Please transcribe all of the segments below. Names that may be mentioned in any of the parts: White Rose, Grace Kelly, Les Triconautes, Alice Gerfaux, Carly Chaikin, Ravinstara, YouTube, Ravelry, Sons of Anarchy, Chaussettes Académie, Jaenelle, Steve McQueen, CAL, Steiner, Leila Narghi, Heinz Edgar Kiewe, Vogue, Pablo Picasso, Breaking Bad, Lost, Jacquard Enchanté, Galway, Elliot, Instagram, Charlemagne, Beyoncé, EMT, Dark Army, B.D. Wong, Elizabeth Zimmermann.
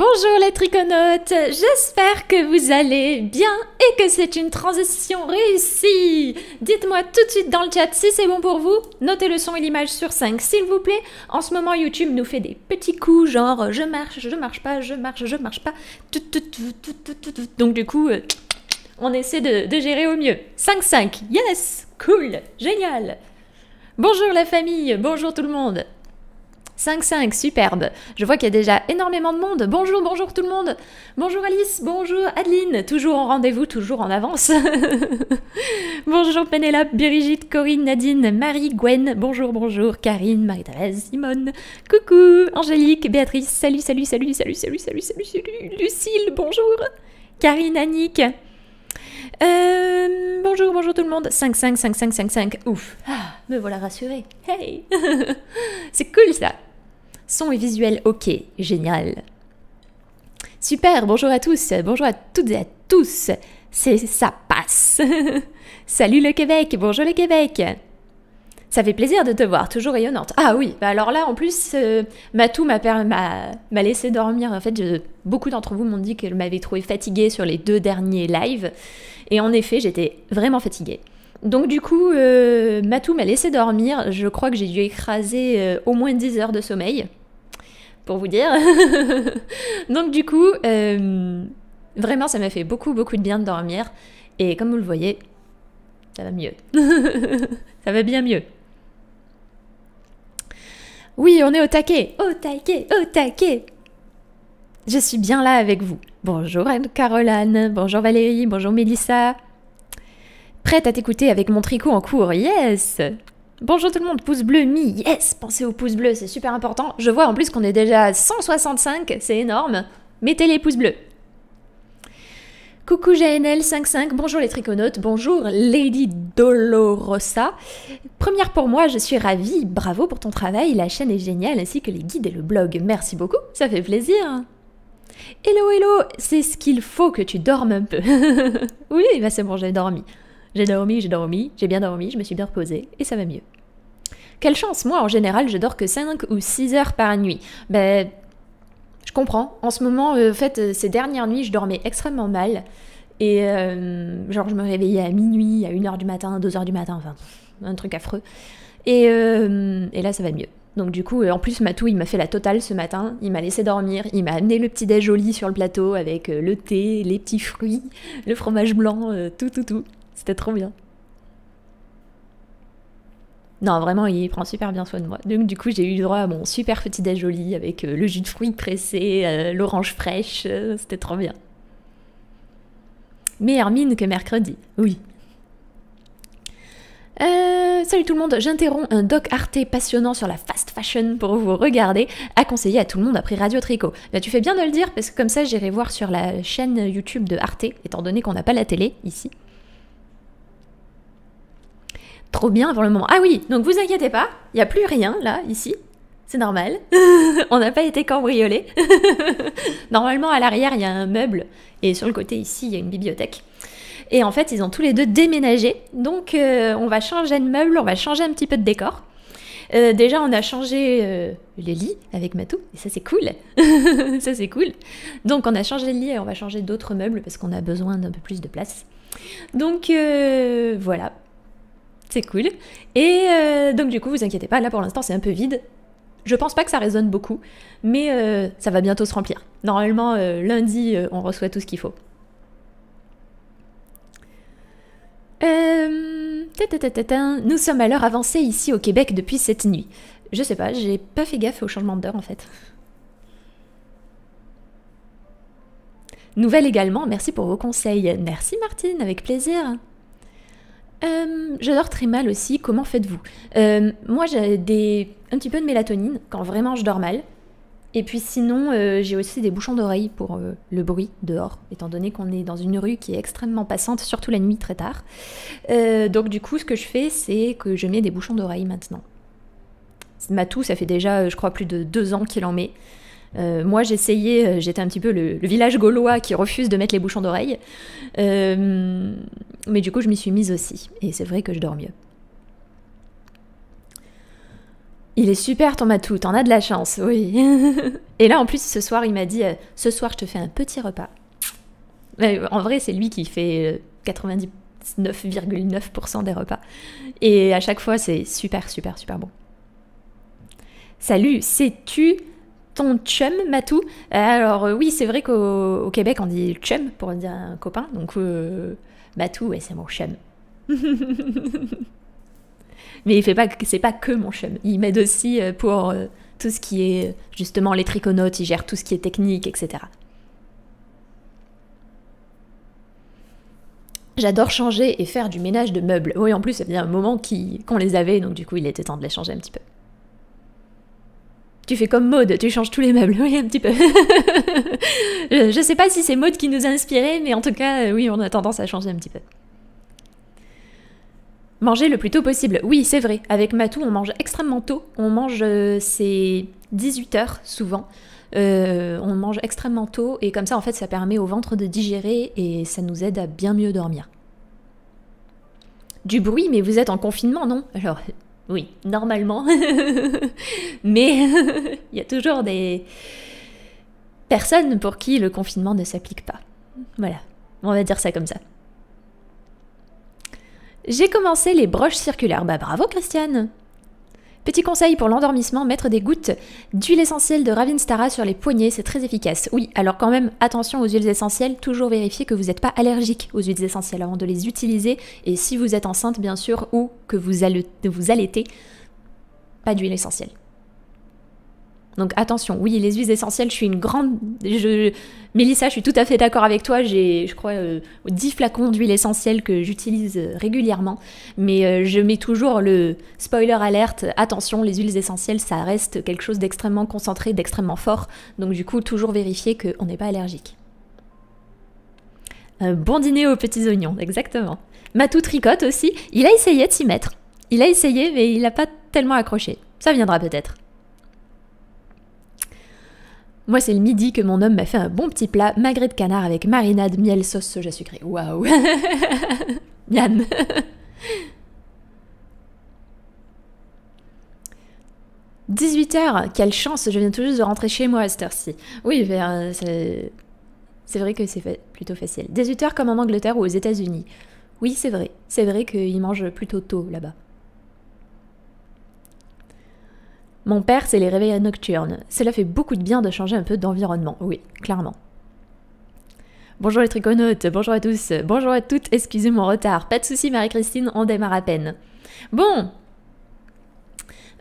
Bonjour les triconautes, j'espère que vous allez bien et que c'est une transition réussie. Dites-moi tout de suite dans le chat si c'est bon pour vous. Notez le son et l'image sur 5 s'il vous plaît. En ce moment YouTube nous fait des petits coups genre je marche pas, je marche pas. Donc du coup on essaie de gérer au mieux. 5-5, yes, cool, génial. Bonjour la famille, bonjour tout le monde. 5-5, superbe. Je vois qu'il y a déjà énormément de monde. Bonjour, bonjour tout le monde. Bonjour Alice, bonjour Adeline. Toujours en rendez-vous, toujours en avance. Bonjour Pénélope, Brigitte, Corinne, Nadine, Marie, Gwen. Bonjour, bonjour Karine, Marie-Thérèse, Simone. Coucou, Angélique, Béatrice. Salut, salut, salut, salut, salut, salut, salut, salut. Lucille, bonjour. Karine, Annick. Bonjour, bonjour tout le monde. 5-5, 5-5, 5-5. Ouf. Ah, me voilà rassurée. Hey. C'est cool ça. Son et visuel, ok, génial. Super, bonjour à tous, bonjour à toutes et à tous. C'est ça passe. Salut le Québec, bonjour le Québec. Ça fait plaisir de te voir, toujours rayonnante. Ah oui, bah alors là en plus, Matou m'a laissé dormir. En fait, beaucoup d'entre vous m'ont dit qu'elle m'avait trouvée fatiguée sur les deux derniers lives. Et en effet, j'étais vraiment fatiguée. Donc du coup, Matou m'a laissé dormir. Je crois que j'ai dû écraser au moins 10 heures de sommeil, pour vous dire. Donc du coup, vraiment, ça m'a fait beaucoup, beaucoup de bien de dormir. Et comme vous le voyez, ça va mieux. Ça va bien mieux. Oui, on est au taquet, au taquet, au taquet. Je suis bien là avec vous. Bonjour Anne-Caroline, bonjour Valérie, bonjour Mélissa. Prête à t'écouter avec mon tricot en cours, yes. Bonjour tout le monde, pouce bleu, mi, yes. Pensez au pouce bleu, c'est super important. Je vois en plus qu'on est déjà à 165, c'est énorme. Mettez les pouces bleus. Coucou Jaenelle 55, bonjour les triconautes, bonjour Lady Dolorosa. Première pour moi, je suis ravie, bravo pour ton travail, la chaîne est géniale ainsi que les guides et le blog. Merci beaucoup, ça fait plaisir. Hello, hello, c'est ce qu'il faut que tu dormes un peu. Oui, bah c'est bon, j'ai dormi. J'ai dormi, j'ai dormi, j'ai bien dormi, je me suis bien reposée et ça va mieux. Quelle chance, moi en général je dors que 5 ou 6 heures par nuit. Ben, je comprends. En ce moment, en fait, ces dernières nuits, je dormais extrêmement mal. Et genre, je me réveillais à minuit, à 1h du matin, 2h du matin, enfin, un truc affreux. Et là, ça va mieux. Donc du coup, en plus, Matou, il m'a fait la totale ce matin. Il m'a laissé dormir, il m'a amené le petit-déj au lit sur le plateau avec le thé, les petits fruits, le fromage blanc, tout. C'était trop bien. Non, vraiment, il prend super bien soin de moi. Donc, du coup, j'ai eu droit à mon super petit déj au lit avec le jus de fruits pressé, l'orange fraîche. C'était trop bien. Meilleure mine que mercredi, oui. Salut tout le monde, j'interromps un doc Arte passionnant sur la fast fashion pour vous regarder, à conseiller à tout le monde après Radio Tricot. Bah, tu fais bien de le dire parce que comme ça, j'irai voir sur la chaîne YouTube de Arte, étant donné qu'on n'a pas la télé ici. Trop bien pour le moment. Ah oui, donc vous inquiétez pas, il n'y a plus rien là, ici. C'est normal. On n'a pas été cambriolés. Normalement, à l'arrière, il y a un meuble. Et sur le côté, ici, il y a une bibliothèque. Et en fait, ils ont tous les deux déménagé. Donc, on va changer de meuble, on va changer un petit peu de décor. Déjà, on a changé les lits avec Matou. Et ça, c'est cool. Ça, c'est cool. Donc, on a changé le lit et on va changer d'autres meubles parce qu'on a besoin d'un peu plus de place. Donc, voilà. C'est cool. Et donc du coup, vous inquiétez pas, là pour l'instant c'est un peu vide. Je pense pas que ça résonne beaucoup, mais ça va bientôt se remplir. Normalement, lundi, on reçoit tout ce qu'il faut. Nous sommes à l'heure avancée ici au Québec depuis cette nuit. Je sais pas, j'ai pas fait gaffe au changement d'heure en fait. Nouvelle également, merci pour vos conseils. Merci Martine, avec plaisir. Je dors très mal aussi, comment faites-vous? Moi j'ai un petit peu de mélatonine quand vraiment je dors mal. Et puis sinon j'ai aussi des bouchons d'oreille pour le bruit dehors, étant donné qu'on est dans une rue qui est extrêmement passante, surtout la nuit très tard. Donc du coup ce que je fais c'est que je mets des bouchons d'oreille maintenant. Matou ça fait déjà je crois plus de 2 ans qu'il en met. Moi j'essayais, j'étais un petit peu le village gaulois qui refuse de mettre les bouchons d'oreille, mais du coup je m'y suis mise aussi, et c'est vrai que je dors mieux. Il est super ton matou, t'en as de la chance, oui. Et là en plus ce soir il m'a dit ce soir je te fais un petit repas. Mais en vrai c'est lui qui fait 99,9% des repas. Et à chaque fois c'est super super super bon. Salut, sais-tu ton chum matou? Alors oui c'est vrai qu'au Québec on dit chum pour dire un copain, donc matou ouais, c'est mon chum. Mais il fait pas, c'est pas que mon chum, il m'aide aussi pour tout ce qui est justement les triconautes, il gère tout ce qui est technique, etc. J'adore changer et faire du ménage de meubles. Oui, en plus, ça faisait un moment qu'on les avait, donc du coup, il était temps de les changer un petit peu. Tu fais comme Maud, tu changes tous les meubles, oui, un petit peu. Je sais pas si c'est Maud qui nous a inspiré, mais en tout cas, oui, on a tendance à changer un petit peu. Manger le plus tôt possible. Oui, c'est vrai. Avec Matou, on mange extrêmement tôt. On mange, c'est 18 h souvent. On mange extrêmement tôt et comme ça, en fait, ça permet au ventre de digérer et ça nous aide à bien mieux dormir. Du bruit, mais vous êtes en confinement, non? Alors, oui, normalement. Mais il y a toujours des personnes pour qui le confinement ne s'applique pas. Voilà, on va dire ça comme ça. J'ai commencé les broches circulaires. Bah bravo Christiane! Petit conseil pour l'endormissement, mettre des gouttes d'huile essentielle de Ravinstara sur les poignets, c'est très efficace. Oui, alors quand même, attention aux huiles essentielles, toujours vérifier que vous n'êtes pas allergique aux huiles essentielles avant de les utiliser. Et si vous êtes enceinte, bien sûr, ou que vous allaitez, pas d'huile essentielle. Donc attention, oui, les huiles essentielles, je suis une grande... Mélissa, je suis tout à fait d'accord avec toi, j'ai, je crois, 10 flacons d'huile essentielle que j'utilise régulièrement, mais je mets toujours le spoiler alerte, attention, les huiles essentielles, ça reste quelque chose d'extrêmement concentré, d'extrêmement fort, donc du coup, toujours vérifier qu'on n'est pas allergique. Un bon dîner aux petits oignons, exactement. Matou tricote aussi, il a essayé de s'y mettre. Il a essayé, mais il n'a pas tellement accroché. Ça viendra peut-être. Moi, c'est le midi que mon homme m'a fait un bon petit plat, magret de canard avec marinade, miel, sauce soja sucrée. Waouh! Miam! « 18 h, quelle chance, je viens tout juste de rentrer chez moi à cette heure-ci. » Oui, c'est vrai que c'est plutôt facile. « 18 h comme en Angleterre ou aux États-Unis. » Oui, c'est vrai. C'est vrai qu'ils mangent plutôt tôt là-bas. Mon père, c'est les réveils nocturnes. Cela fait beaucoup de bien de changer un peu d'environnement. Oui, clairement. Bonjour les triconautes, bonjour à tous, bonjour à toutes, excusez mon retard. Pas de soucis Marie-Christine, on démarre à peine. Bon.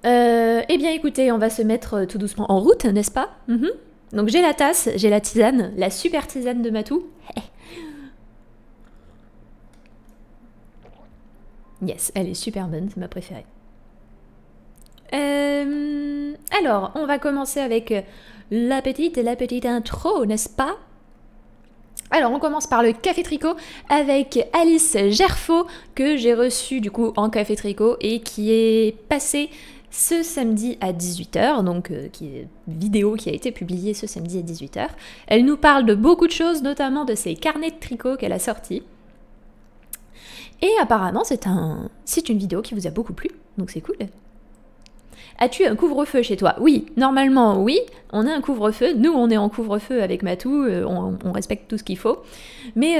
Eh bien écoutez, on va se mettre tout doucement en route, n'est-ce pas? Donc j'ai la tasse, j'ai la tisane, la super tisane de Matou. Yes, elle est super bonne, c'est ma préférée. Alors, on va commencer avec la petite intro, n'est-ce pas? Alors, on commence par le Café Tricot avec Alice Gerfaux, que j'ai reçue du coup en Café Tricot et qui est passée ce samedi à 18 h, donc vidéo qui a été publiée ce samedi à 18 h. Elle nous parle de beaucoup de choses, notamment de ses carnets de tricot qu'elle a sortis. Et apparemment, c'est une vidéo qui vous a beaucoup plu, donc c'est cool. As-tu un couvre-feu chez toi? Oui, normalement oui, on a un couvre-feu. Nous, on est en couvre-feu avec Matou, on respecte tout ce qu'il faut. Mais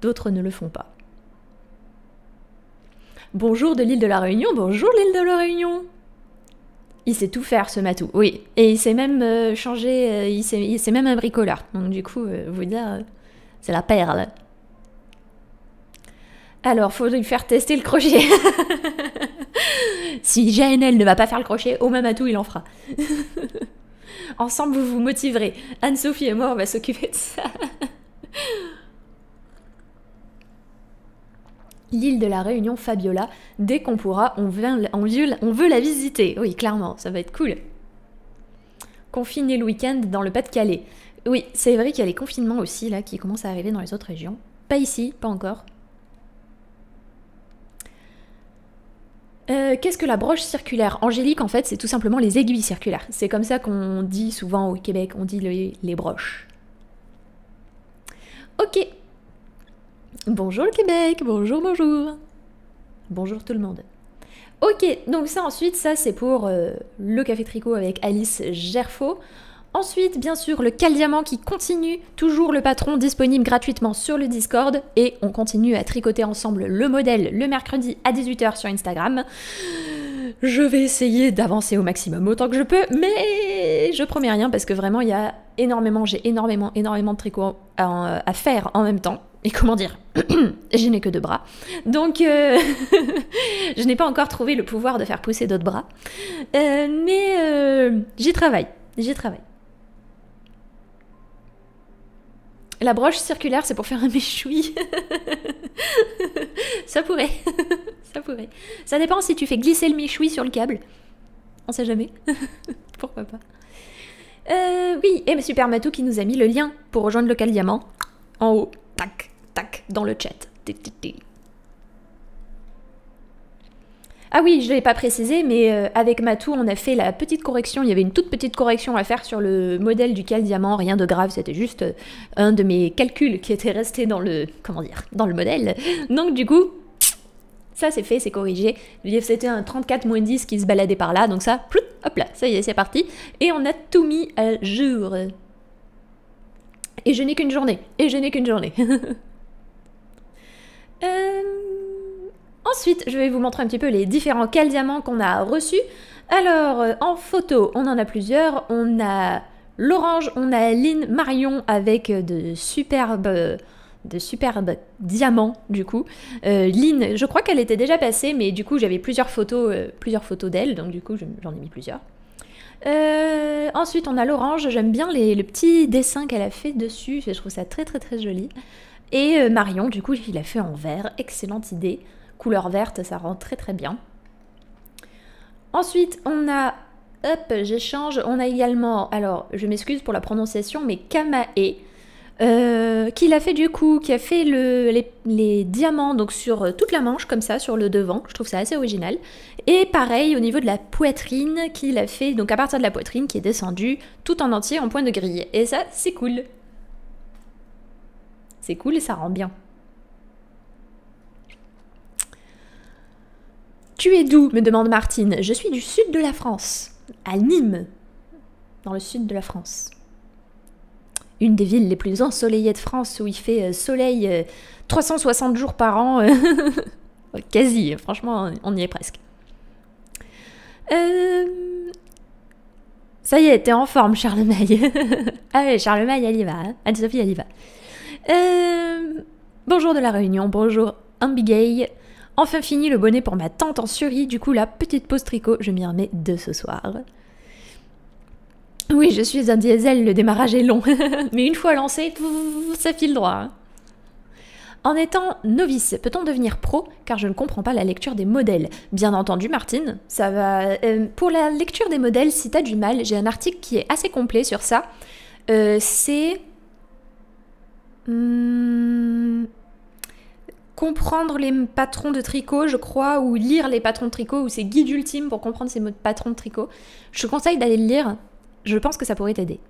d'autres ne le font pas. Bonjour de l'île de la Réunion, bonjour l'île de la Réunion. Il sait tout faire ce Matou, oui. Et il sait même changer, il sait même un bricoleur. Donc du coup, vous dire, c'est la perle. Alors, faut lui faire tester le crochet. Si Jaenelle ne va pas faire le crochet, au même Matou, il en fera. Ensemble, vous vous motiverez. Anne-Sophie et moi, on va s'occuper de ça. L'île de la Réunion, Fabiola. Dès qu'on pourra, on veut la visiter. Oui, clairement, ça va être cool. Confiner le week-end dans le Pas-de-Calais. Oui, c'est vrai qu'il y a les confinements aussi, là, qui commencent à arriver dans les autres régions. Pas ici, pas encore. Qu'est-ce que la broche circulaire? Angélique, en fait, c'est tout simplement les aiguilles circulaires. C'est comme ça qu'on dit souvent au Québec, on dit les broches. Ok. Bonjour le Québec, bonjour, bonjour. Bonjour tout le monde. Ok, donc ça ensuite, ça c'est pour le café tricot avec Alice Gerfaux. Ensuite, bien sûr, le CAL diamant qui continue, toujours le patron disponible gratuitement sur le Discord. Et on continue à tricoter ensemble le modèle le mercredi à 18 h sur Instagram. Je vais essayer d'avancer au maximum autant que je peux, mais je promets rien parce que vraiment, il y a énormément, j'ai énormément de tricots à faire en même temps. Et comment dire, je n'ai que 2 bras. Donc, je n'ai pas encore trouvé le pouvoir de faire pousser d'autres bras. Mais j'y travaille, j'y travaille. La broche circulaire, c'est pour faire un méchoui. Ça pourrait, ça pourrait. Ça dépend si tu fais glisser le méchoui sur le câble. On sait jamais. Pourquoi pas. Oui, et Super Matou qui nous a mis le lien pour rejoindre le CAL diamant en haut. Tac, tac, dans le chat. Ah oui, je ne l'ai pas précisé, mais avec Matou, on a fait la petite correction. Il y avait une toute petite correction à faire sur le modèle du CAL diamant. Rien de grave, c'était juste un de mes calculs qui était resté dans le, comment dire, dans le modèle. Donc du coup, ça c'est fait, c'est corrigé. C'était un 34-10 qui se baladait par là, donc ça, plout, hop là, ça y est, c'est parti. Et on a tout mis à jour. Et je n'ai qu'une journée. Et je n'ai qu'une journée. Ensuite, je vais vous montrer un petit peu les différents CAL diamants qu'on a reçus. Alors, en photo, on en a plusieurs. On a l'orange, on a Lynn Marion avec de superbes diamants, du coup. Lynn, je crois qu'elle était déjà passée, mais du coup, j'avais plusieurs photos d'elle. Donc, du coup, j'en ai mis plusieurs. Ensuite on a l'orange, j'aime bien les petits dessins qu'elle a fait dessus, je trouve ça très très très joli. Et Marion du coup il a fait en vert, excellente idée, couleur verte ça rend très très bien. Ensuite on a, hop j'échange, on a également, alors je m'excuse pour la prononciation mais Kamae, qui l'a fait du coup, qui a fait les diamants donc sur toute la manche comme ça, sur le devant, je trouve ça assez original. Et pareil au niveau de la poitrine, qui l'a fait donc à partir de la poitrine qui est descendue tout en entier en point de grille. Et ça c'est cool. C'est cool et ça rend bien. Tu es d'où me demande Martine. Je suis du sud de la France, à Nîmes, dans le sud de la France. Une des villes les plus ensoleillées de France où il fait soleil 360 jours par an. Quasi, franchement, on y est presque. Ça y est, t'es en forme, Charlemagne. Ah ouais, Charlemagne, elle y va. Hein. Anne-Sophie, elle y va. Bonjour de la Réunion, bonjour Ambigay. Enfin fini le bonnet pour ma tante en Surie. Du coup, la petite pause tricot, je m'y remets de ce soir. Oui, je suis un diesel, le démarrage est long, mais une fois lancé, ça file droit. Hein. En étant novice, peut-on devenir pro? Car je ne comprends pas la lecture des modèles. Bien entendu, Martine, ça va... pour la lecture des modèles, si t'as du mal, j'ai un article qui est assez complet sur ça. C'est... comprendre les patrons de tricot, je crois, ou lire les patrons de tricot, ou c'est guide ultime pour comprendre ces patrons de tricot. Je te conseille d'aller le lire. Je pense que ça pourrait t'aider.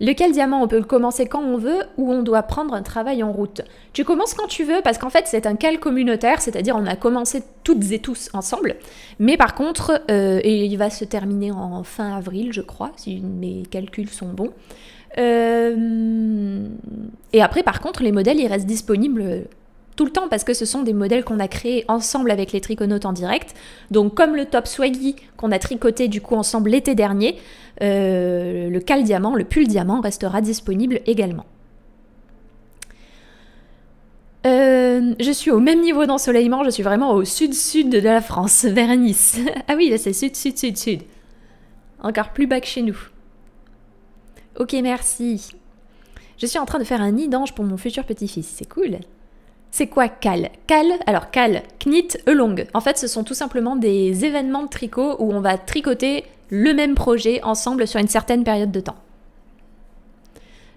Le CAL diamant, on peut le commencer quand on veut ou on doit prendre un travail en route. Tu commences quand tu veux parce qu'en fait, c'est un CAL communautaire, c'est-à-dire on a commencé toutes et tous ensemble. Mais par contre, et il va se terminer en fin avril, je crois, si mes calculs sont bons. Et après, par contre, les modèles, ils restent disponibles tout le temps parce que ce sont des modèles qu'on a créés ensemble avec les triconautes en direct. Donc comme le top swaggy qu'on a tricoté du coup ensemble l'été dernier, le CAL diamant, le pull diamant restera disponible également. Je suis au même niveau d'ensoleillement, je suis vraiment au sud-sud de la France, vers Nice. Ah oui, là c'est sud-sud-sud-sud. Encore plus bas que chez nous. Ok, merci. Je suis en train de faire un nid d'ange pour mon futur petit-fils, c'est cool. C'est quoi CAL? CAL, alors CAL, Knit, Elong. En fait, ce sont tout simplement des événements de tricot où on va tricoter le même projet ensemble sur une certaine période de temps.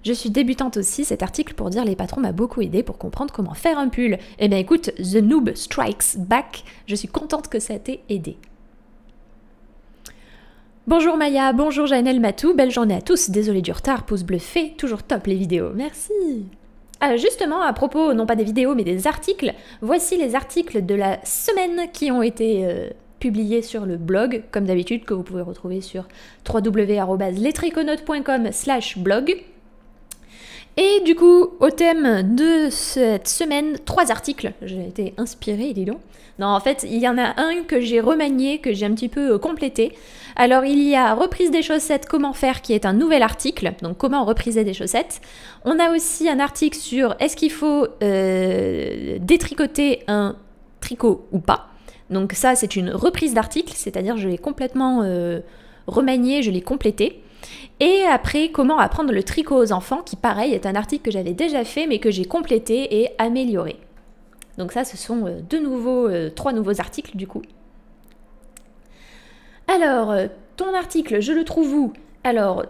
Je suis débutante aussi, cet article pour dire les patrons m'a beaucoup aidé pour comprendre comment faire un pull. Eh bien écoute, The Noob Strikes Back, je suis contente que ça t'ait aidé. Bonjour Maya, bonjour Jaenelle Matou, belle journée à tous, désolée du retard, pouce bleu fait, toujours top les vidéos, merci. Justement, à propos, non pas des vidéos, mais des articles, voici les articles de la semaine qui ont été publiés sur le blog, comme d'habitude, que vous pouvez retrouver sur www.lestriconautes.com/blog. Et du coup, au thème de cette semaine, 3 articles. J'ai été inspirée, dis donc. Non, en fait, il y en a un que j'ai remanié, que j'ai un petit peu complété. Alors, il y a reprise des chaussettes, comment faire, qui est un nouvel article. Donc, comment repriser des chaussettes. On a aussi un article sur est-ce qu'il faut détricoter un tricot ou pas. Donc ça, c'est une reprise d'article, c'est-à-dire je l'ai complètement remanié, je l'ai complété. Et après, comment apprendre le tricot aux enfants, qui pareil est un article que j'avais déjà fait mais que j'ai complété et amélioré. Donc ça, ce sont trois nouveaux articles du coup. Alors, ton article, je le trouve où? Alors,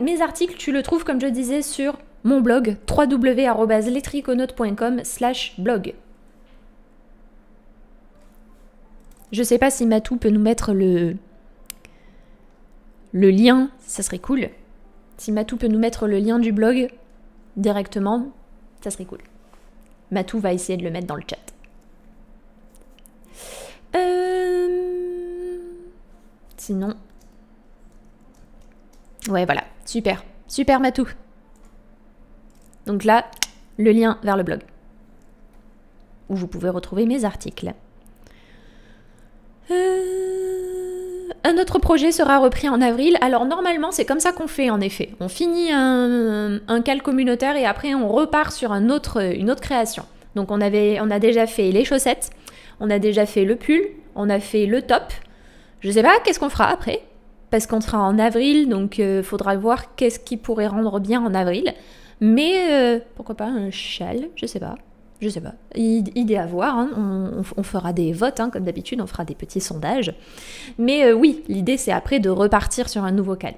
mes articles, tu le trouves comme je disais sur mon blog, www.lestriconautes.com/blog. Je sais pas si Matou peut nous mettre le lien, ça serait cool. Si Matou peut nous mettre le lien du blog directement, ça serait cool. Matou va essayer de le mettre dans le chat. Sinon... Ouais, voilà. Super. Super, Matou. Donc là, le lien vers le blog. Où vous pouvez retrouver mes articles. Un autre projet sera repris en avril. Alors normalement, c'est comme ça qu'on fait en effet. On finit un CAL communautaire et après on repart sur une autre création. Donc on a déjà fait les chaussettes, on a déjà fait le pull, on a fait le top. Je sais pas, qu'est-ce qu'on fera après? Parce qu'on sera en avril, donc faudra voir qu'est-ce qui pourrait rendre bien en avril. Mais pourquoi pas un châle, je sais pas. Je sais pas, idée à voir, hein. On fera des votes, hein, comme d'habitude, on fera des petits sondages. Mais oui, l'idée c'est après de repartir sur un nouveau CAL.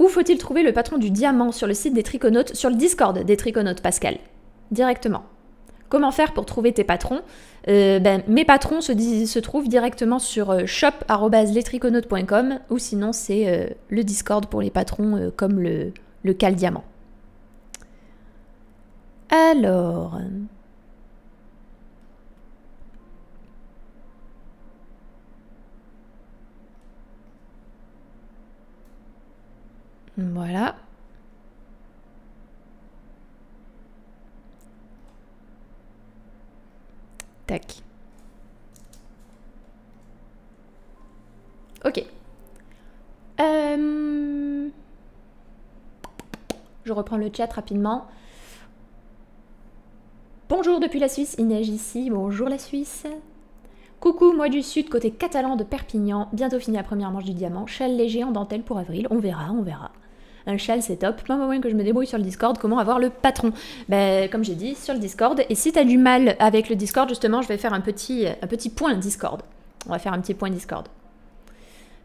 Où faut-il trouver le patron du diamant? Sur le site des Triconautes, sur le Discord des Triconautes, Pascal, directement. Comment faire pour trouver tes patrons? Mes patrons se trouvent directement sur shop@lestriconautes.com ou sinon c'est le Discord pour les patrons comme le CAL diamant. Alors, voilà. Tac. Ok. Je reprends le chat rapidement. Bonjour depuis la Suisse, il neige ici, bonjour la Suisse. Coucou, moi du sud, côté catalan de Perpignan, bientôt fini la première manche du diamant, châle léger en dentelle pour avril, on verra, on verra. Un châle c'est top, moi moyen que je me débrouille sur le Discord, comment avoir le patron? Ben, comme j'ai dit, sur le Discord, et si t'as du mal avec le Discord, justement, je vais faire un petit point Discord. On va faire un petit point Discord.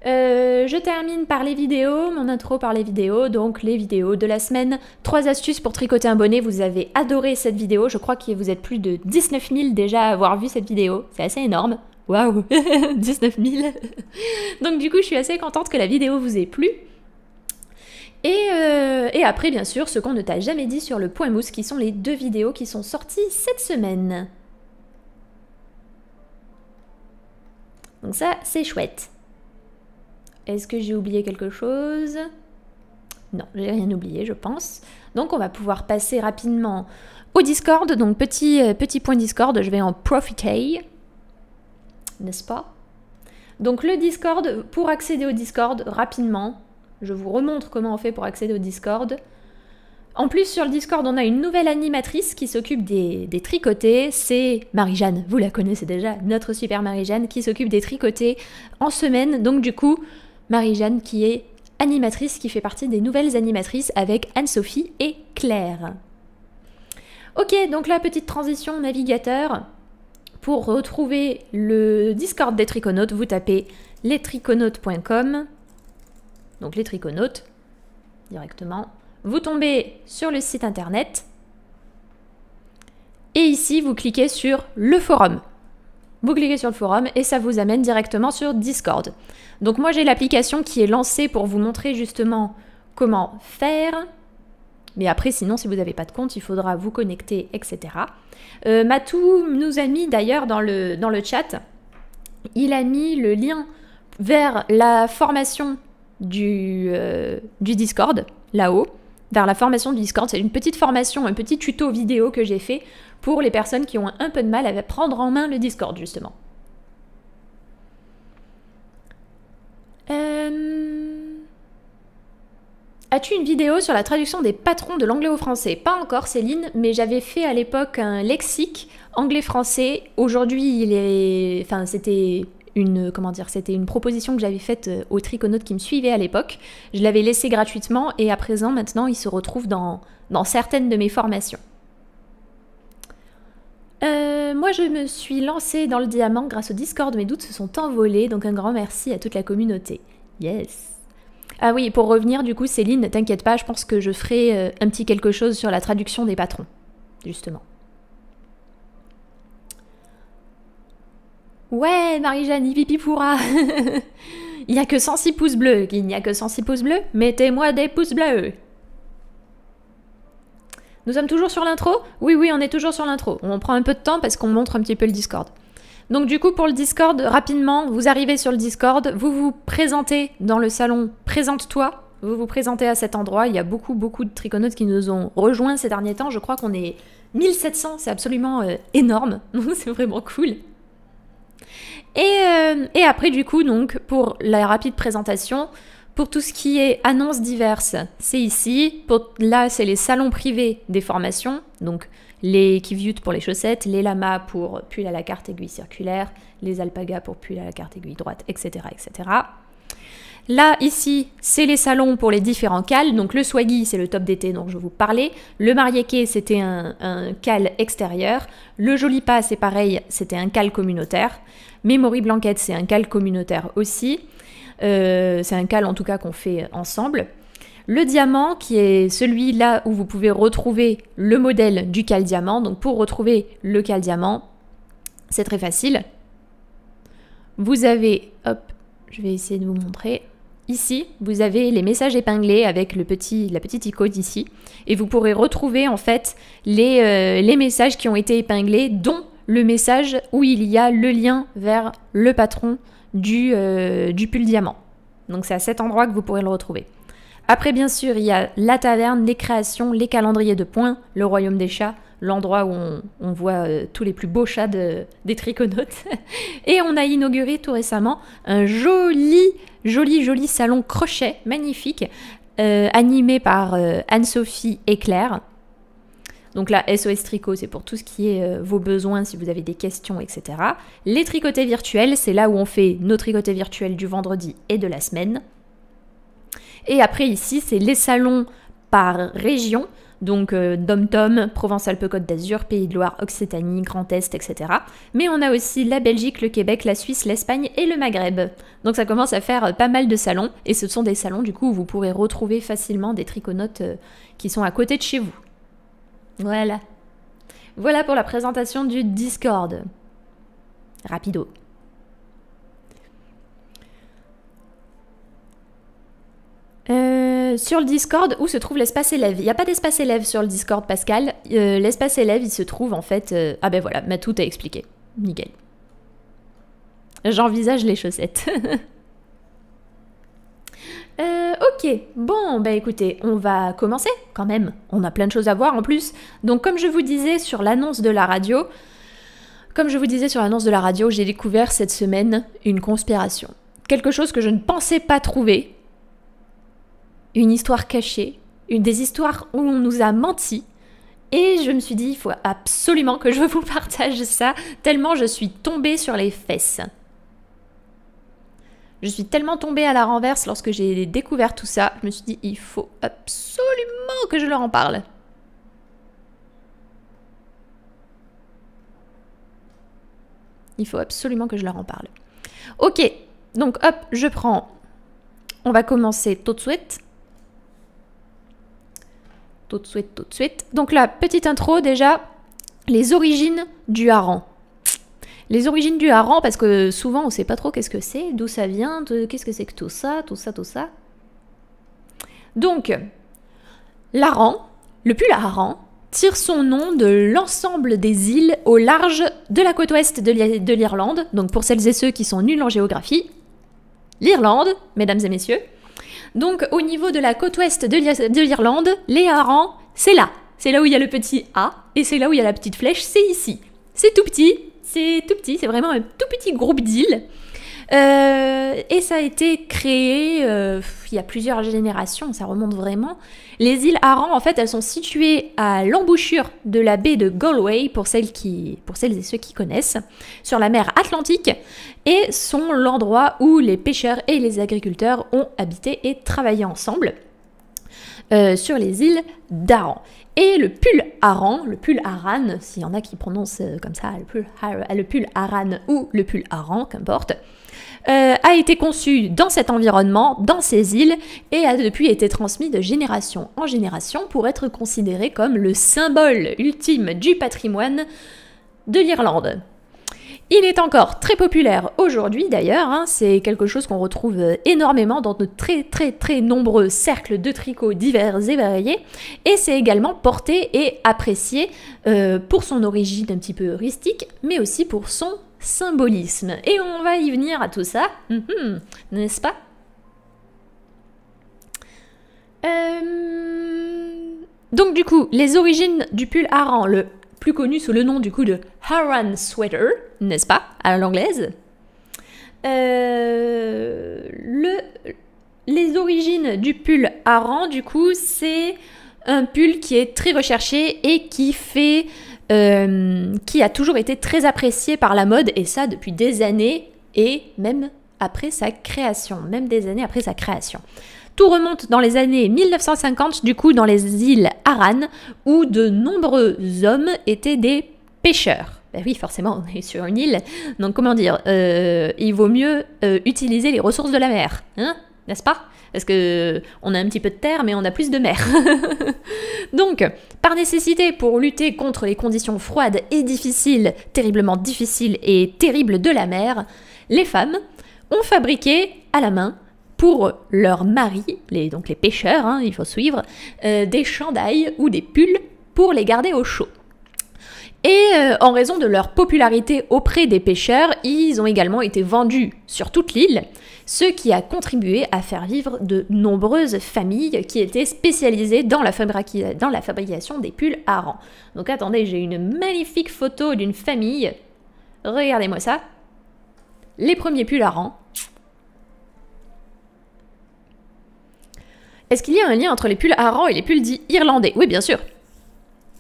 Je termine par les vidéos, mon intro par les vidéos, donc les vidéos de la semaine. 3 astuces pour tricoter un bonnet, vous avez adoré cette vidéo, je crois que vous êtes plus de 19 000 déjà à avoir vu cette vidéo, c'est assez énorme. Waouh, 19 000 Donc du coup je suis assez contente que la vidéo vous ait plu. Et après bien sûr ce qu'on ne t'a jamais dit sur le point mousse, qui sont les 2 vidéos qui sont sorties cette semaine. Donc ça c'est chouette. Est-ce que j'ai oublié quelque chose? Non, j'ai rien oublié, je pense. Donc, on va pouvoir passer rapidement au Discord. Donc, petit point Discord, je vais en profiter. N'est-ce pas? Donc, le Discord, pour accéder au Discord, rapidement, je vous remontre comment on fait pour accéder au Discord. En plus, sur le Discord, on a une nouvelle animatrice qui s'occupe des tricotés. C'est Marie-Jeanne, vous la connaissez déjà, notre super Marie-Jeanne qui s'occupe des tricotés en semaine. Donc, du coup... Marie-Jeanne qui est animatrice, qui fait partie des nouvelles animatrices avec Anne-Sophie et Claire. Ok, donc la petite transition navigateur. Pour retrouver le Discord des Triconautes, vous tapez lestriconautes.com. Donc les Triconautes, directement. Vous tombez sur le site internet. Et ici, vous cliquez sur le forum. Vous cliquez sur le forum et ça vous amène directement sur Discord. Donc moi j'ai l'application qui est lancée pour vous montrer justement comment faire. Mais après, sinon, si vous n'avez pas de compte, il faudra vous connecter, etc. Matou nous a mis d'ailleurs dans le chat, il a mis le lien vers la formation du Discord, là-haut. Vers la formation du Discord, c'est une petite formation, un petit tuto vidéo que j'ai fait pour les personnes qui ont un peu de mal à prendre en main le Discord, justement. As-tu une vidéo sur la traduction des patrons de l'anglais au français? Pas encore, Céline, mais j'avais fait à l'époque un lexique anglais-français. Aujourd'hui, il est... Enfin, c'était une... Comment dire? C'était une proposition que j'avais faite aux triconautes qui me suivaient à l'époque. Je l'avais laissé gratuitement et à présent, maintenant, il se retrouve dans certaines de mes formations. Moi, je me suis lancée dans le diamant grâce au Discord. Mes doutes se sont envolés, donc un grand merci à toute la communauté. Yes! Ah oui, pour revenir du coup, Céline, ne t'inquiète pas, je pense que je ferai un petit quelque chose sur la traduction des patrons, justement. Ouais, Marie-Jeanne, hipipi pourra. Il n'y a que 106 pouces bleus, il n'y a que 106 pouces bleus, mettez-moi des pouces bleus. Nous sommes toujours sur l'intro? Oui, oui, on est toujours sur l'intro. On prend un peu de temps parce qu'on montre un petit peu le Discord. Donc du coup, pour le Discord, rapidement, vous arrivez sur le Discord, vous vous présentez dans le salon « Présente-toi », vous vous présentez à cet endroit. Il y a beaucoup, beaucoup de triconautes qui nous ont rejoints ces derniers temps. Je crois qu'on est 1700, c'est absolument énorme, c'est vraiment cool. Et après, du coup, donc, pour la rapide présentation, pour tout ce qui est annonces diverses, c'est ici. Pour, là, c'est les salons privés des formations, donc... Les kiviutes pour les chaussettes, les lamas pour pull à la carte aiguille circulaire, les alpagas pour pull à la carte aiguille droite, etc. etc. Là, ici, c'est les salons pour les différents cals. Donc le swaggy, c'est le top d'été dont je vous parlais. Le mariéqué, c'était un cal extérieur. Le joli pas, c'est pareil, c'était un cal communautaire. Memory Blanket, c'est un cal communautaire aussi. C'est un cal en tout cas qu'on fait ensemble. Le diamant, qui est celui-là où vous pouvez retrouver le modèle du cal diamant. Donc pour retrouver le cal diamant, c'est très facile. Vous avez, hop, je vais essayer de vous montrer. Ici, vous avez les messages épinglés avec la petite icône ici. Et vous pourrez retrouver en fait les messages qui ont été épinglés, dont le message où il y a le lien vers le patron du pull diamant. Donc c'est à cet endroit que vous pourrez le retrouver. Après, bien sûr, il y a la taverne, les créations, les calendriers de points, le royaume des chats, l'endroit où on voit tous les plus beaux chats des triconautes. Et on a inauguré tout récemment un joli, joli, joli salon crochet, magnifique, animé par Anne-Sophie et Claire. Donc là, SOS Tricot, c'est pour tout ce qui est vos besoins, si vous avez des questions, etc. Les tricotés virtuels, c'est là où on fait nos tricotés virtuels du vendredi et de la semaine. Et après ici, c'est les salons par région, donc Dom-Tom, Provence-Alpes-Côte d'Azur, Pays de Loire, Occitanie, Grand Est, etc. Mais on a aussi la Belgique, le Québec, la Suisse, l'Espagne et le Maghreb. Donc ça commence à faire pas mal de salons, et ce sont des salons du coup où vous pourrez retrouver facilement des triconautes qui sont à côté de chez vous. Voilà. Voilà pour la présentation du Discord. Rapido. Sur le Discord, où se trouve l'espace élève? Il n'y a pas d'espace élève sur le Discord, Pascal. L'espace élève, il se trouve en fait... Ah ben voilà, tout est expliqué. Nickel. J'envisage les chaussettes. Ok, bon, bah écoutez, on va commencer quand même. On a plein de choses à voir en plus. Donc comme je vous disais sur l'annonce de la radio, j'ai découvert cette semaine une conspiration. Quelque chose que je ne pensais pas trouver. Une histoire cachée, des histoires où on nous a menti, et je me suis dit, il faut absolument que je vous partage ça, tellement je suis tombée sur les fesses. Je suis tellement tombée à la renverse lorsque j'ai découvert tout ça, je me suis dit, il faut absolument que je leur en parle. Il faut absolument que je leur en parle. Ok, donc hop, je prends, on va commencer tout de suite. Tout de suite. Donc là, petite intro déjà, les origines du haran. Les origines du haran, parce que souvent on ne sait pas trop qu'est-ce que c'est, d'où ça vient, qu'est-ce que c'est que tout ça. Donc, l'haran, Le pull à harengs tire son nom de l'ensemble des îles au large de la côte ouest de l'Irlande. Donc pour celles et ceux qui sont nuls en géographie, l'Irlande, mesdames et messieurs. Donc au niveau de la côte ouest de l'Irlande, les harengs, c'est là. C'est là où il y a le petit A et c'est là où il y a la petite flèche, c'est ici. C'est tout petit, c'est tout petit, c'est vraiment un tout petit groupe d'îles. Et ça a été créé il y a plusieurs générations, ça remonte vraiment. Les îles Aran, en fait, elles sont situées à l'embouchure de la baie de Galway, pour celles et ceux qui connaissent, sur la mer Atlantique, et sont l'endroit où les pêcheurs et les agriculteurs ont habité et travaillé ensemble sur les îles d'Aran. Et le pull Aran, s'il y en a qui prononcent comme ça, le pull Aran ou le pull Aran, qu'importe, a été conçu dans cet environnement, dans ces îles, et a depuis été transmis de génération en génération pour être considéré comme le symbole ultime du patrimoine de l'Irlande. Il est encore très populaire aujourd'hui d'ailleurs, hein, c'est quelque chose qu'on retrouve énormément dans de très nombreux cercles de tricot divers et variés, et c'est également porté et apprécié pour son origine un petit peu rustique, mais aussi pour son symbolisme. Et on va y venir à tout ça, n'est-ce pas? Donc du coup, les origines du pull harengs, le plus connu sous le nom du coup de Aran Sweater, n'est-ce pas, à l'anglaise. Les origines du pull harengs, du coup, c'est un pull qui est très recherché et qui a toujours été très apprécié par la mode, et ça depuis des années, et même après sa création, Tout remonte dans les années 1950, du coup, dans les îles Aran, où de nombreux hommes étaient des pêcheurs. Ben oui, forcément, on est sur une île, donc comment dire, il vaut mieux utiliser les ressources de la mer, hein, n'est-ce pas? Parce qu'on a un petit peu de terre, mais on a plus de mer. Donc, par nécessité, pour lutter contre les conditions froides et difficiles, terriblement difficiles et terribles de la mer, les femmes ont fabriqué à la main, pour leurs maris, donc les pêcheurs, hein, il faut suivre, des chandails ou des pulls pour les garder au chaud. Et en raison de leur popularité auprès des pêcheurs, ils ont également été vendus sur toute l'île, ce qui a contribué à faire vivre de nombreuses familles qui étaient spécialisées dans la fabrication des pulls harengs. Donc attendez, j'ai une magnifique photo d'une famille. Regardez-moi ça. Les premiers pulls harengs. Est-ce qu'il y a un lien entre les pulls harengs et les pulls dits irlandais? Oui, bien sûr.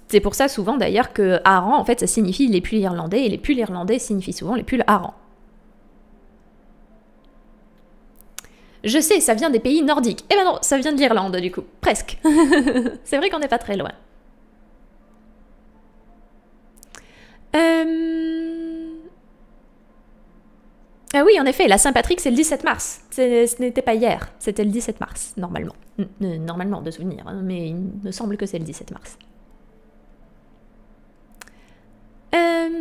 C'est pour ça souvent d'ailleurs que harengs, en fait, ça signifie les pulls irlandais, et les pulls irlandais signifient souvent les pulls harengs. Je sais, ça vient des pays nordiques. Eh ben non, ça vient de l'Irlande du coup, presque. C'est vrai qu'on n'est pas très loin. Ah oui, en effet, la Saint-Patrick, c'est le 17 mars. Ce n'était pas hier, c'était le 17 mars, normalement. Normalement, de souvenir, hein, mais il me semble que c'est le 17 mars.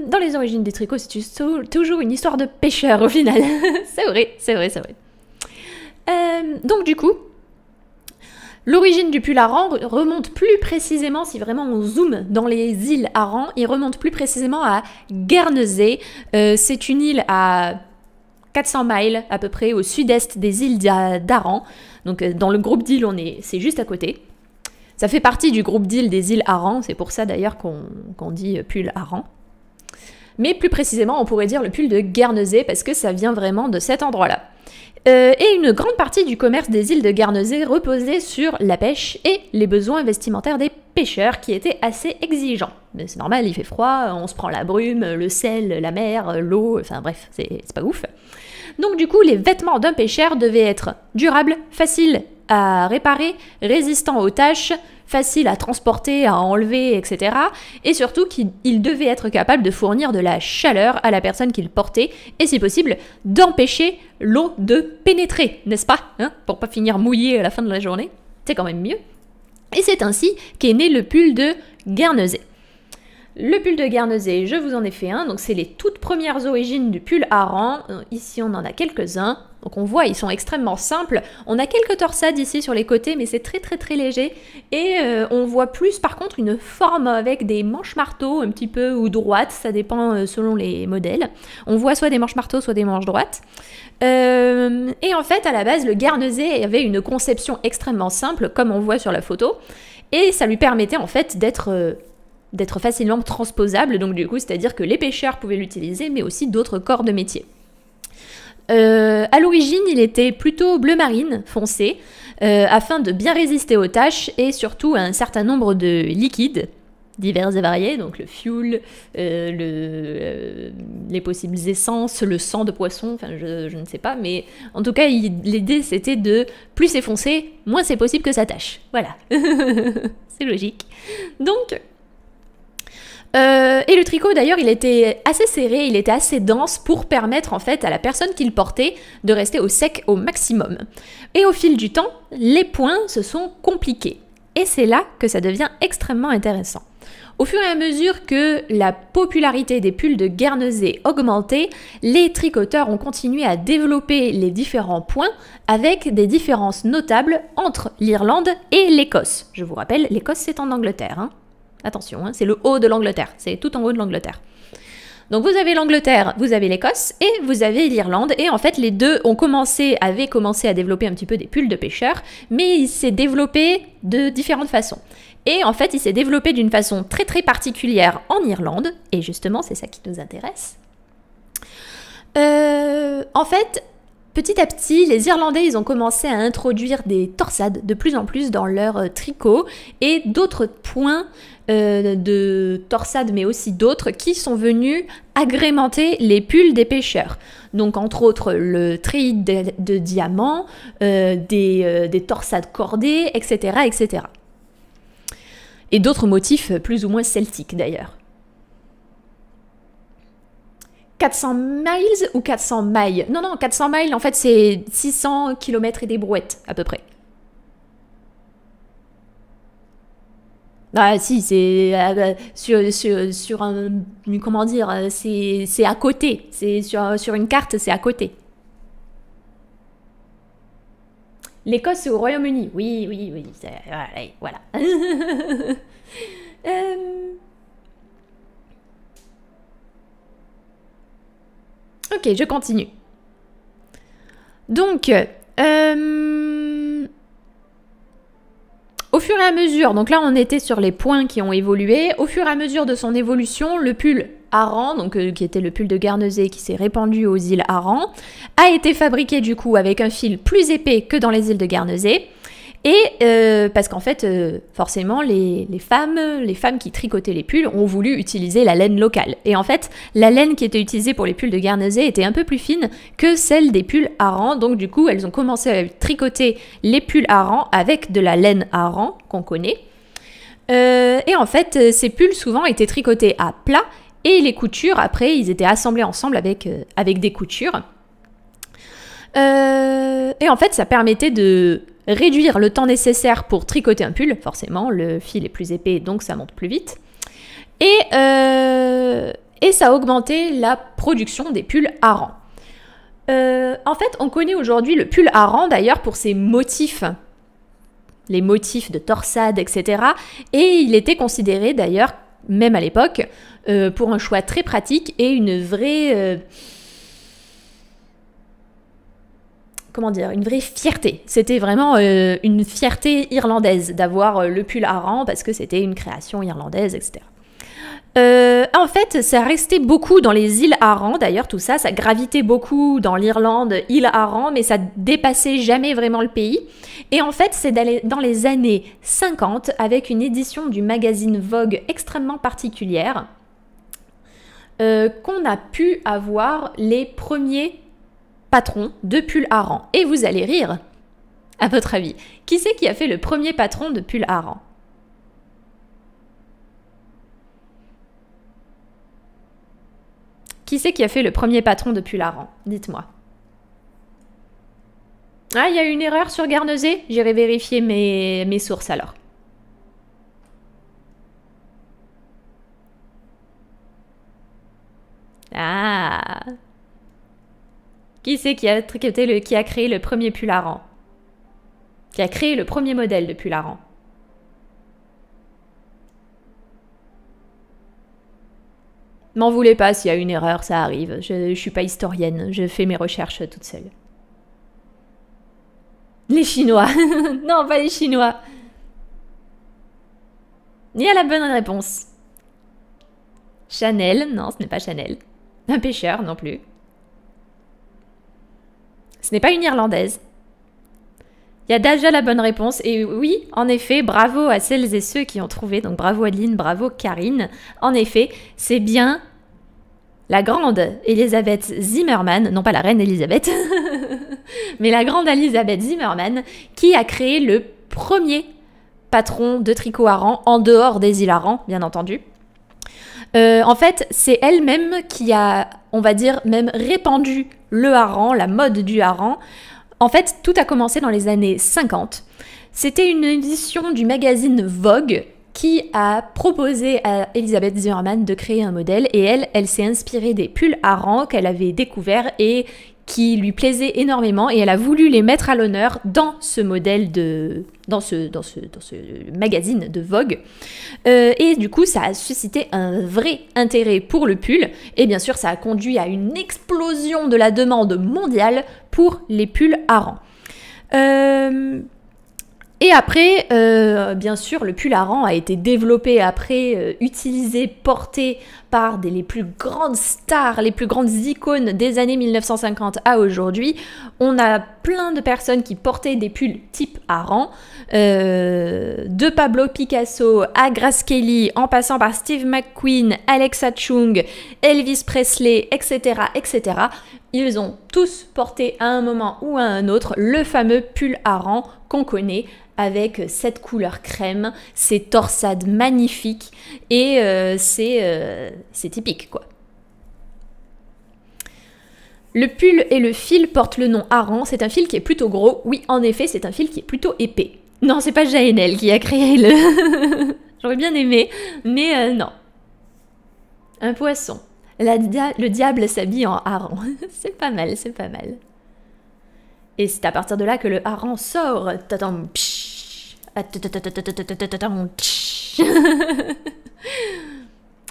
Dans les origines des tricots, c'est toujours une histoire de pêcheur, au final. C'est vrai, c'est vrai, c'est vrai. Donc, du coup, l'origine du pull harengs remonte plus précisément, si vraiment on zoome dans les îles Aran, il remonte plus précisément à Guernesey. C'est une île à 400 miles à peu près au sud-est des îles d'Aran. Donc dans le groupe d'îles, c'est juste à côté. Ça fait partie du groupe d'îles des îles Aran, c'est pour ça d'ailleurs qu'on dit pull harengs. Mais plus précisément, on pourrait dire le pull de Guernesey parce que ça vient vraiment de cet endroit-là. Et une grande partie du commerce des îles de Guernesey reposait sur la pêche et les besoins vestimentaires des pêcheurs qui étaient assez exigeants. Mais c'est normal, il fait froid, on se prend la brume, le sel, la mer, l'eau, enfin bref, c'est pas ouf. Donc du coup, les vêtements d'un pêcheur devaient être durables, faciles à réparer, résistants aux tâches, faciles à transporter, à enlever, etc. Et surtout qu'ils devaient être capables de fournir de la chaleur à la personne qu'ils portaient et si possible d'empêcher l'eau de pénétrer, n'est-ce pas, hein, pour pas finir mouillé à la fin de la journée, c'est quand même mieux. Et c'est ainsi qu'est né le pull de Guernesey. Le pull de Guernesey, je vous en ai fait un, donc c'est les toutes premières origines du pull harengs. Ici on en a quelques-uns, Donc on voit, ils sont extrêmement simples. On a quelques torsades ici sur les côtés, mais c'est très léger. Et on voit plus par contre une forme avec des manches marteaux un petit peu, ou droites, ça dépend selon les modèles. On voit soit des manches marteaux, soit des manches droites. Et en fait, à la base, le Guernesey avait une conception extrêmement simple, comme on voit sur la photo. Et ça lui permettait en fait d'être... d'être facilement transposable, donc du coup, c'est-à-dire que les pêcheurs pouvaient l'utiliser, mais aussi d'autres corps de métier. À l'origine, il était plutôt bleu marine, foncé, afin de bien résister aux taches et surtout à un certain nombre de liquides divers et variés, donc le fuel, les possibles essences, le sang de poisson, enfin je ne sais pas, mais en tout cas l'idée c'était de plus c'est foncé, moins c'est possible que ça tache. Voilà, c'est logique. Donc... et le tricot d'ailleurs il était assez serré, il était assez dense pour permettre en fait à la personne qui le portait de rester au sec au maximum. Et au fil du temps, les points se sont compliqués. Et c'est là que ça devient extrêmement intéressant. Au fur et à mesure que la popularité des pulls de Guernesey augmentait, les tricoteurs ont continué à développer les différents points avec des différences notables entre l'Irlande et l'Écosse. Je vous rappelle, l'Écosse c'est en Angleterre, hein. Attention, hein, c'est le haut de l'Angleterre, c'est tout en haut de l'Angleterre. Donc vous avez l'Angleterre, vous avez l'Écosse et vous avez l'Irlande. Et en fait, les deux ont commencé, avaient commencé à développer un petit peu des pulls de pêcheurs, mais il s'est développé de différentes façons. Et en fait, il s'est développé d'une façon très particulière en Irlande. Et justement, c'est ça qui nous intéresse. En fait... Petit à petit, les Irlandais, ils ont commencé à introduire des torsades de plus en plus dans leur tricot et d'autres points de torsades, mais aussi d'autres qui sont venus agrémenter les pulls des pêcheurs. Donc entre autres le treillis de diamants, des torsades cordées, etc., etc. Et d'autres motifs plus ou moins celtiques d'ailleurs. 400 miles ou 400 mailles? Non, 400 miles, en fait, c'est 600 km et des brouettes, à peu près. Ah si, c'est sur un... Comment dire? C'est à côté. C'est sur une carte, c'est à côté. L'Écosse, c'est au Royaume-Uni. Oui. Voilà. Ok, je continue. Donc, au fur et à mesure, donc là on était sur les points qui ont évolué, au fur et à mesure de son évolution, le pull Aran, donc qui était le pull de Guernesey qui s'est répandu aux îles Aran, a été fabriqué du coup avec un fil plus épais que dans les îles de Guernesey. Et parce qu'en fait, forcément, les femmes qui tricotaient les pulls ont voulu utiliser la laine locale. Et en fait, la laine qui était utilisée pour les pulls de Guernesey était un peu plus fine que celle des pulls Aran. Donc du coup, elles ont commencé à tricoter les pulls Aran avec de la laine Aran qu'on connaît. Et en fait, ces pulls souvent étaient tricotés à plat et les coutures, après, ils étaient assemblés ensemble avec des coutures. Et en fait, ça permettait de... réduire le temps nécessaire pour tricoter un pull, forcément, le fil est plus épais, donc ça monte plus vite. Et ça a augmenté la production des pulls Aran. En fait, on connaît aujourd'hui le pull Aran, d'ailleurs, pour ses motifs, les motifs de torsade, etc. Et il était considéré, d'ailleurs, même à l'époque, pour un choix très pratique et une vraie... comment dire, une vraie fierté. C'était vraiment une fierté irlandaise d'avoir le pull Aran parce que c'était une création irlandaise, etc. En fait, ça restait beaucoup dans les îles Aran, d'ailleurs tout ça, ça gravitait beaucoup dans l'Irlande, île Aran, mais ça dépassait jamais vraiment le pays. Et en fait, c'est dans les années 50, avec une édition du magazine Vogue extrêmement particulière, qu'on a pu avoir les premiers patron de pull Aran. Et vous allez rire, à votre avis. Qui c'est qui a fait le premier patron de pull Aran? Qui c'est qui a fait le premier patron de pull Aran? Dites-moi. Ah, il y a une erreur sur Guernesey? J'irai vérifier mes sources alors. Ah... Qui c'est qui a créé le premier pull Aran? Qui a créé le premier modèle de pull Aran? M'en voulez pas s'il y a une erreur, ça arrive. Je suis pas historienne, je fais mes recherches toute seule. Les Chinois. Non, pas les Chinois. Il y a la bonne réponse. Jaenelle, non, ce n'est pas Jaenelle. Un pêcheur non plus. Ce n'est pas une Irlandaise. Il y a déjà la bonne réponse. Et oui, en effet, bravo à celles et ceux qui ont trouvé. Donc bravo Adeline, bravo Karine. En effet, c'est bien la grande Elizabeth Zimmermann, non pas la reine Elizabeth, mais la grande Elizabeth Zimmermann qui a créé le premier patron de tricot Aran, en dehors des îles Aran, bien entendu. En fait, c'est elle-même qui a, on va dire, même répandu le Aran, la mode du Aran. En fait, tout a commencé dans les années 50. C'était une édition du magazine Vogue qui a proposé à Elizabeth Zimmermann de créer un modèle, et elle s'est inspirée des pulls Aran qu'elle avait découverts et qui lui plaisaient énormément, et elle a voulu les mettre à l'honneur dans ce modèle de... dans ce magazine de Vogue. Et du coup, ça a suscité un vrai intérêt pour le pull. Et bien sûr, ça a conduit à une explosion de la demande mondiale pour les pulls Aran. Et après, bien sûr, le pull Aran a été développé après, utilisé, porté par les plus grandes stars, les plus grandes icônes des années 1950 à aujourd'hui. On a plein de personnes qui portaient des pulls type Aran, de Pablo Picasso à Grace Kelly, en passant par Steve McQueen, Alexa Chung, Elvis Presley, etc., etc. Ils ont tous porté à un moment ou à un autre le fameux pull Aran qu'on connaît, avec cette couleur crème, ces torsades magnifiques, et c'est typique, quoi. Le pull et le fil portent le nom Aran, c'est un fil qui est plutôt gros, oui, en effet, c'est un fil qui est plutôt épais. Non, c'est pas Jaenelle qui a créé le... J'aurais bien aimé, mais non. Un poisson. Le diable s'habille en Aran. C'est pas mal, c'est pas mal. Et c'est à partir de là que le Aran sort.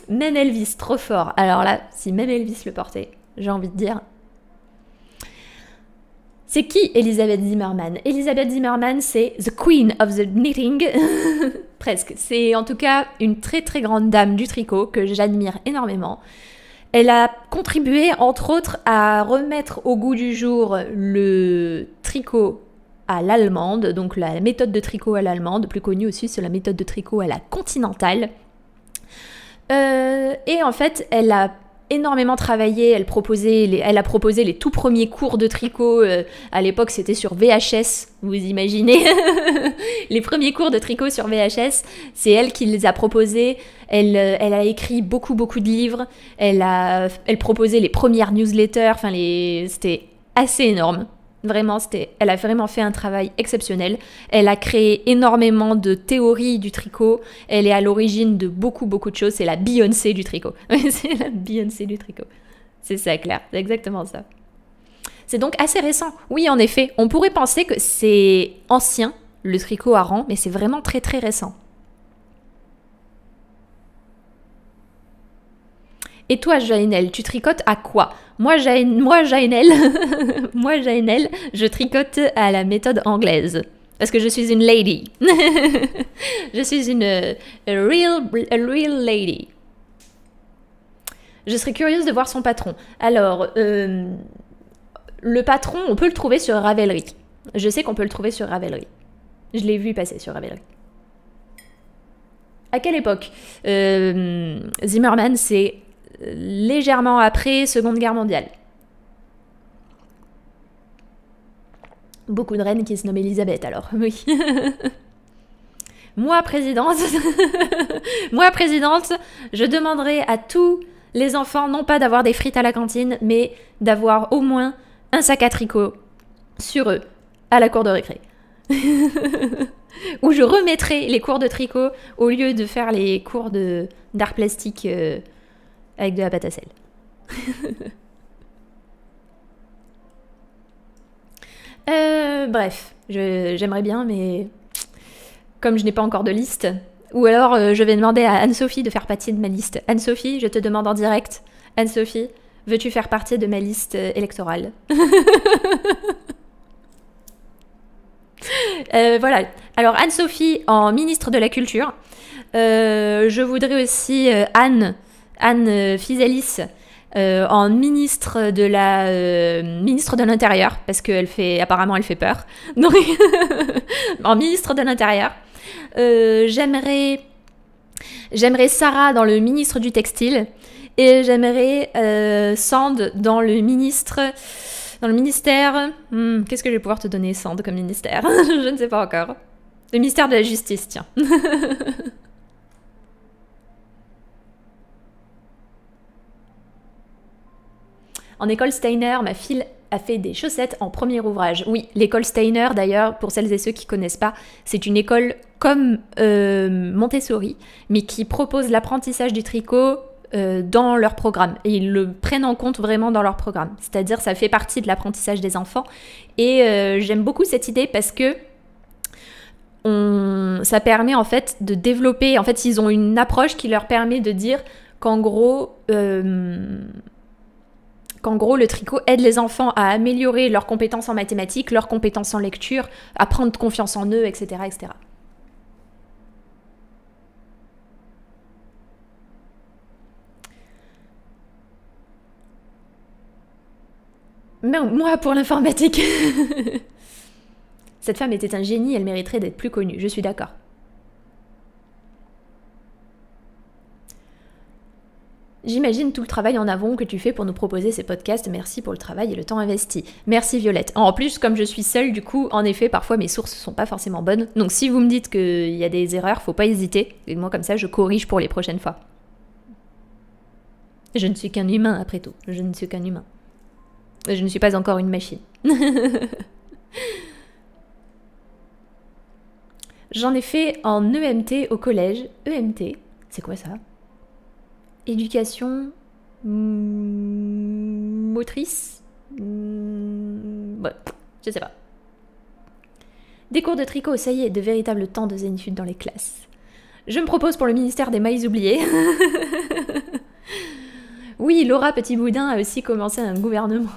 Même Elvis, trop fort. Alors là, si même Elvis le portait, j'ai envie de dire... C'est qui Elizabeth Zimmermann? Elizabeth Zimmermann, c'est the queen of the knitting. Presque. C'est en tout cas une très très grande dame du tricot que j'admire énormément. Elle a contribué, entre autres, à remettre au goût du jour le tricot à l'allemande, donc la méthode de tricot à l'allemande, plus connue aussi sur la méthode de tricot à la continentale. Et en fait, elle a énormément travaillé, elle a proposé les tout premiers cours de tricot, à l'époque c'était sur VHS, vous imaginez. Les premiers cours de tricot sur VHS, c'est elle qui les a proposés, elle a écrit beaucoup de livres, elle proposait les premières newsletters, enfin c'était assez énorme, vraiment, elle a vraiment fait un travail exceptionnel, elle a créé énormément de théories du tricot, elle est à l'origine de beaucoup de choses, c'est la Beyoncé du tricot. C'est la Beyoncé du tricot, c'est ça Claire, c'est exactement ça. C'est donc assez récent, oui en effet, on pourrait penser que c'est ancien le tricot Aran, mais c'est vraiment très récent. Et toi, Jaenelle, tu tricotes à quoi? Moi, Jaenelle, je tricote à la méthode anglaise. Parce que je suis une lady. Je suis une a real lady. Je serais curieuse de voir son patron. Alors, le patron, on peut le trouver sur Ravelry. Je sais qu'on peut le trouver sur Ravelry. Je l'ai vu passer sur Ravelry. À quelle époque? Zimmermann, c'est... légèrement après Seconde Guerre mondiale. Beaucoup de reines qui se nomment Elisabeth alors, oui. Moi, présidente, je demanderai à tous les enfants, non pas d'avoir des frites à la cantine, mais d'avoir au moins un sac à tricot sur eux, à la cour de récré. Où je remettrai les cours de tricot au lieu de faire les cours d'art plastique... avec de la pâte à sel. Bref, j'aimerais bien, mais comme je n'ai pas encore de liste, ou alors je vais demander à Anne-Sophie de faire partie de ma liste. Anne-Sophie, je te demande en direct. Anne-Sophie, veux-tu faire partie de ma liste électorale? Voilà. Alors Anne-Sophie en ministre de la Culture. Je voudrais aussi Anne Fisalis en ministre de la ministre de l'Intérieur, parce qu'elle fait apparemment elle fait peur. Donc en ministre de l'Intérieur. J'aimerais Sarah dans le ministre du Textile, et j'aimerais Sand dans le ministre. Dans le ministère... qu'est-ce que je vais pouvoir te donner, Sand, comme ministère? Je ne sais pas encore. Le ministère de la Justice, tiens. En école Steiner, ma fille a fait des chaussettes en premier ouvrage. Oui, l'école Steiner, d'ailleurs, pour celles et ceux qui ne connaissent pas, c'est une école comme Montessori, mais qui propose l'apprentissage du tricot dans leur programme, et ils le prennent en compte vraiment dans leur programme, c'est-à-dire ça fait partie de l'apprentissage des enfants. Et j'aime beaucoup cette idée parce que ça permet en fait de développer, en fait ils ont une approche qui leur permet de dire qu'en gros le tricot aide les enfants à améliorer leurs compétences en mathématiques, leurs compétences en lecture, à prendre confiance en eux, etc. etc. Mais moi, pour l'informatique. Cette femme était un génie, elle mériterait d'être plus connue, je suis d'accord. J'imagine tout le travail en avant que tu fais pour nous proposer ces podcasts, merci pour le travail et le temps investi. Merci Violette. En plus, comme je suis seule, du coup, en effet, parfois mes sources sont pas forcément bonnes, donc si vous me dites qu'il y a des erreurs, faut pas hésiter, et moi comme ça je corrige pour les prochaines fois. Je ne suis qu'un humain après tout, je ne suis qu'un humain. Je ne suis pas encore une machine. J'en ai fait en EMT au collège. EMT, c'est quoi ça? Éducation motrice. Ouais, je sais pas. Des cours de tricot, ça y est, de véritables temps de zénitude dans les classes. Je me propose pour le ministère des mailles oubliées. Oui, Laura Petit-Boudin a aussi commencé un gouvernement.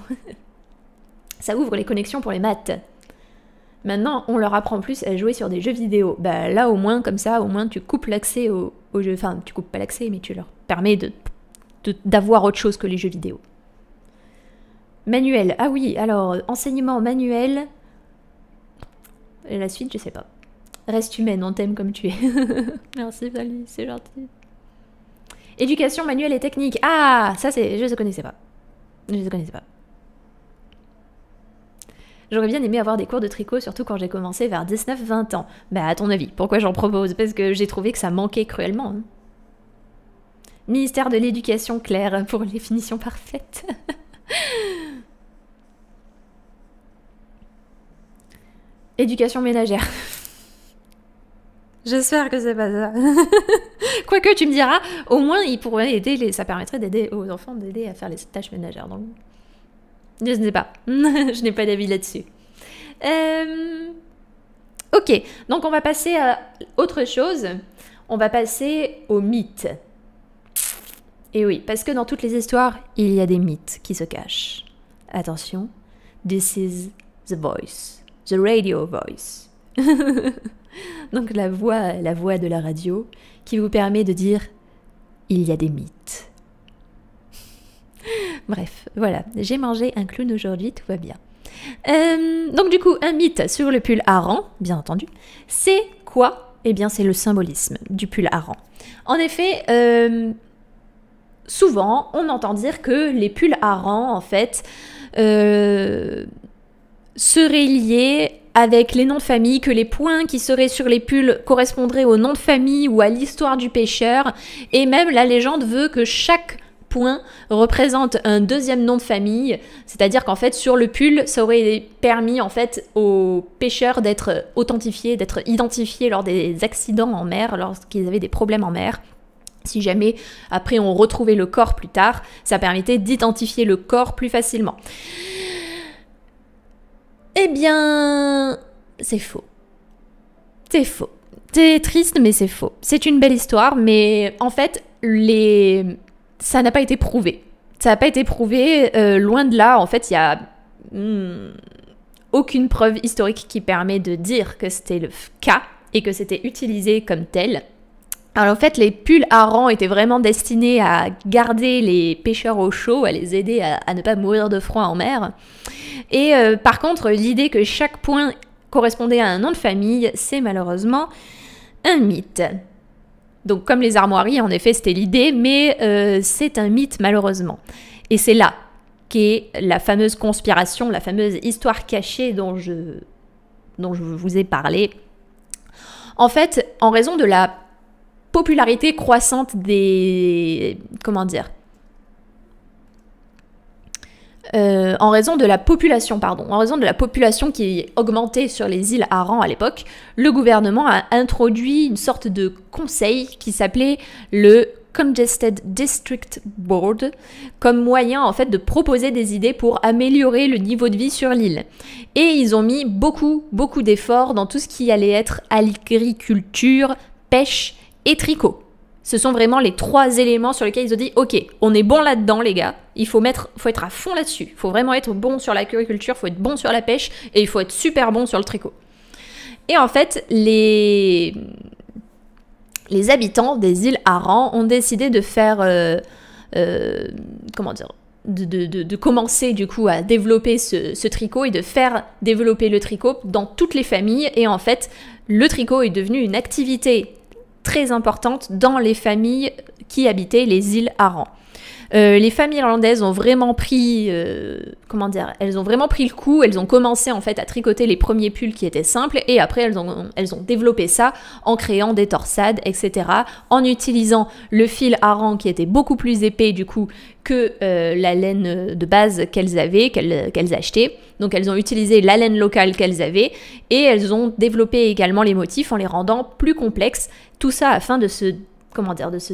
Ça ouvre les connexions pour les maths. Maintenant, on leur apprend plus à jouer sur des jeux vidéo. Bah là, au moins, comme ça, au moins, tu coupes l'accès aux jeux... Enfin, tu coupes pas l'accès, mais tu leur permets d'avoir autre chose que les jeux vidéo. Manuel. Ah oui, alors, enseignement manuel... Et la suite, je sais pas. Reste humaine, on t'aime comme tu es. Merci, Valérie, c'est gentil. Éducation manuelle et technique. Ah, ça c'est... Je ne connaissais pas. Je ne connaissais pas. J'aurais bien aimé avoir des cours de tricot, surtout quand j'ai commencé vers 19-20 ans. Bah à ton avis, pourquoi j'en propose? Parce que j'ai trouvé que ça manquait cruellement. Hein. Ministère de l'Éducation, Claire, pour les finitions parfaites. Éducation ménagère. J'espère que c'est pas ça. Quoique, tu me diras, au moins, ils pourraient aider, ça permettrait d'aider aux enfants d'aider à faire les tâches ménagères. Donc, je ne sais pas. Je n'ai pas d'avis là-dessus. Ok, donc on va passer à autre chose. On va passer aux mythes. Et oui, parce que dans toutes les histoires, il y a des mythes qui se cachent. Attention, this is the voice, the radio voice. Donc la voix de la radio qui vous permet de dire il y a des mythes. Bref, voilà, j'ai mangé un clown aujourd'hui, tout va bien. Donc du coup, un mythe sur le pull Aran, bien entendu, c'est quoi? Eh bien c'est le symbolisme du pull Aran. En effet, souvent on entend dire que les pulls Aran en fait seraient liés avec les noms de famille, que les points qui seraient sur les pulls correspondraient au nom de famille ou à l'histoire du pêcheur, et même la légende veut que chaque point représente un deuxième nom de famille, c'est-à-dire qu'en fait sur le pull ça aurait permis en fait aux pêcheurs d'être authentifiés, d'être identifiés lors des accidents en mer, lorsqu'ils avaient des problèmes en mer. Si jamais après on retrouvait le corps plus tard, ça permettait d'identifier le corps plus facilement. Eh bien... c'est faux. C'est faux. C'est triste, mais c'est faux. C'est une belle histoire, mais en fait, ça n'a pas été prouvé. Ça n'a pas été prouvé, loin de là. En fait, il y a aucune preuve historique qui permet de dire que c'était le cas et que c'était utilisé comme tel. Alors en fait, les pulls Aran étaient vraiment destinés à garder les pêcheurs au chaud, à les aider à ne pas mourir de froid en mer. Et par contre, l'idée que chaque point correspondait à un nom de famille, c'est malheureusement un mythe. Donc comme les armoiries, en effet, c'était l'idée, mais c'est un mythe malheureusement. Et c'est là qu'est la fameuse conspiration, la fameuse histoire cachée dont je vous ai parlé. En fait, en raison de la popularité croissante des... Comment dire ? En raison de la population, pardon, en raison de la population qui augmentait sur les îles Aran à l'époque, le gouvernement a introduit une sorte de conseil qui s'appelait le Congested District Board, comme moyen en fait de proposer des idées pour améliorer le niveau de vie sur l'île. Et ils ont mis beaucoup d'efforts dans tout ce qui allait être agriculture, pêche et tricot. Ce sont vraiment les trois éléments sur lesquels ils ont dit « Ok, on est bon là-dedans les gars, il faut être à fond là-dessus, il faut vraiment être bon sur l'agriculture, il faut être bon sur la pêche et il faut être super bon sur le tricot. » Et en fait, les habitants des îles Aran ont décidé de faire... comment dire, de commencer du coup à développer ce tricot et de faire développer le tricot dans toutes les familles. Et en fait, le tricot est devenu une activité très importante dans les familles qui habitaient les îles Aran. Les familles irlandaises ont vraiment pris, comment dire, elles ont vraiment pris le coup, elles ont commencé en fait à tricoter les premiers pulls qui étaient simples et après elles ont développé ça en créant des torsades, etc. En utilisant le fil Aran qui était beaucoup plus épais du coup que la laine de base qu'elles avaient, qu'elles achetaient. Donc elles ont utilisé la laine locale qu'elles avaient et elles ont développé également les motifs en les rendant plus complexes, tout ça afin de se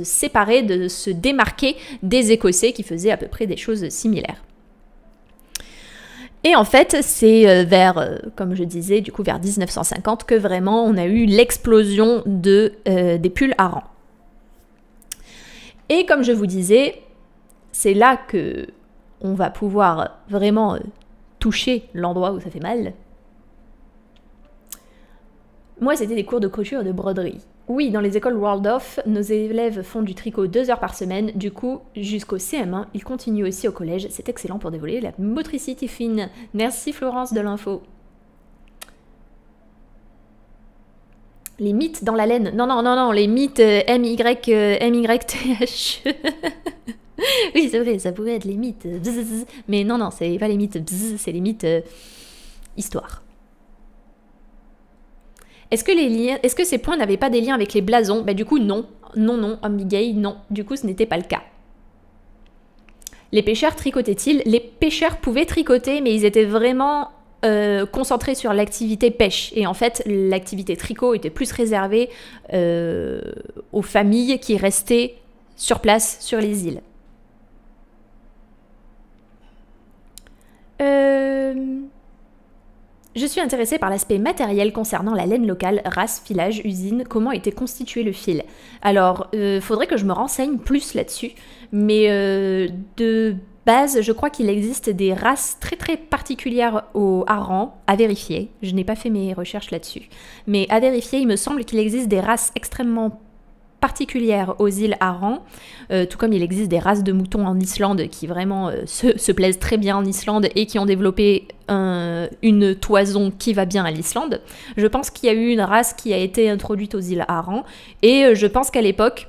séparer, de se démarquer des Écossais qui faisaient à peu près des choses similaires. Et en fait, c'est vers, comme je disais, du coup vers 1950 que vraiment on a eu l'explosion des pulls Aran. Et comme je vous disais, c'est là que on va pouvoir vraiment toucher l'endroit où ça fait mal. Moi, c'était des cours de couture et de broderie. Oui, dans les écoles Waldorf, nos élèves font du tricot 2 heures par semaine, du coup, jusqu'au CM1, ils continuent aussi au collège, c'est excellent pour développer la motricité fine. Merci Florence de l'info. Les mythes dans la laine. Non, non, non, non, les mythes MYTH. Oui, c'est vrai, ça pouvait être les mythes. Bzz, mais non, non, c'est pas les mythes, c'est les mythes histoire. Est-ce que ces points n'avaient pas des liens avec les blasons? Bah du coup non, non, non, Abigail, non, du coup ce n'était pas le cas. Les pêcheurs tricotaient-ils? Les pêcheurs pouvaient tricoter, mais ils étaient vraiment concentrés sur l'activité pêche. Et en fait, l'activité tricot était plus réservée aux familles qui restaient sur place, sur les îles. Je suis intéressée par l'aspect matériel concernant la laine locale, race, filage, usine, comment était constitué le fil. Alors, faudrait que je me renseigne plus là-dessus, mais de base, je crois qu'il existe des races très particulières au Aran, à vérifier. Je n'ai pas fait mes recherches là-dessus, mais à vérifier, il me semble qu'il existe des races extrêmement particulières aux îles Aran, tout comme il existe des races de moutons en Islande qui vraiment se plaisent très bien en Islande et qui ont développé une toison qui va bien à l'Islande. Je pense qu'il y a eu une race qui a été introduite aux îles Aran et je pense qu'à l'époque,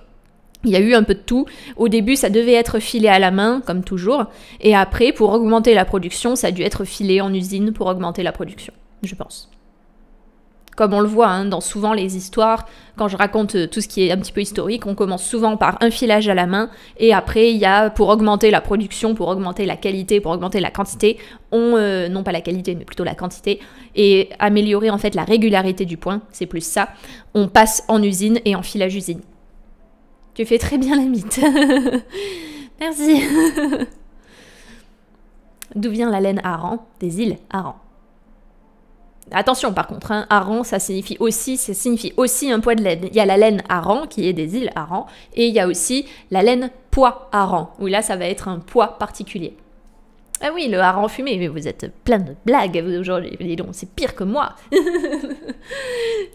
il y a eu un peu de tout. Au début, ça devait être filé à la main, comme toujours, et après, pour augmenter la production, ça a dû être filé en usine pour augmenter la production, je pense. Comme on le voit hein, dans souvent les histoires, quand je raconte tout ce qui est un petit peu historique, on commence souvent par un filage à la main et après il y a, pour augmenter la production, pour augmenter la qualité, pour augmenter la quantité, non pas la qualité mais plutôt la quantité, et améliorer en fait la régularité du point, c'est plus ça, on passe en usine et en filage usine. Tu fais très bien la mythe. Merci. D'où vient la laine Aran? Des îles Aran. Attention par contre, hein, Aran, ça signifie aussi un poids de laine. Il y a la laine Aran, qui est des îles Aran, et il y a aussi la laine pois Aran, où là ça va être un poids particulier. Ah oui, le harangue fumé, mais vous êtes plein de blagues aujourd'hui, dis donc, c'est pire que moi.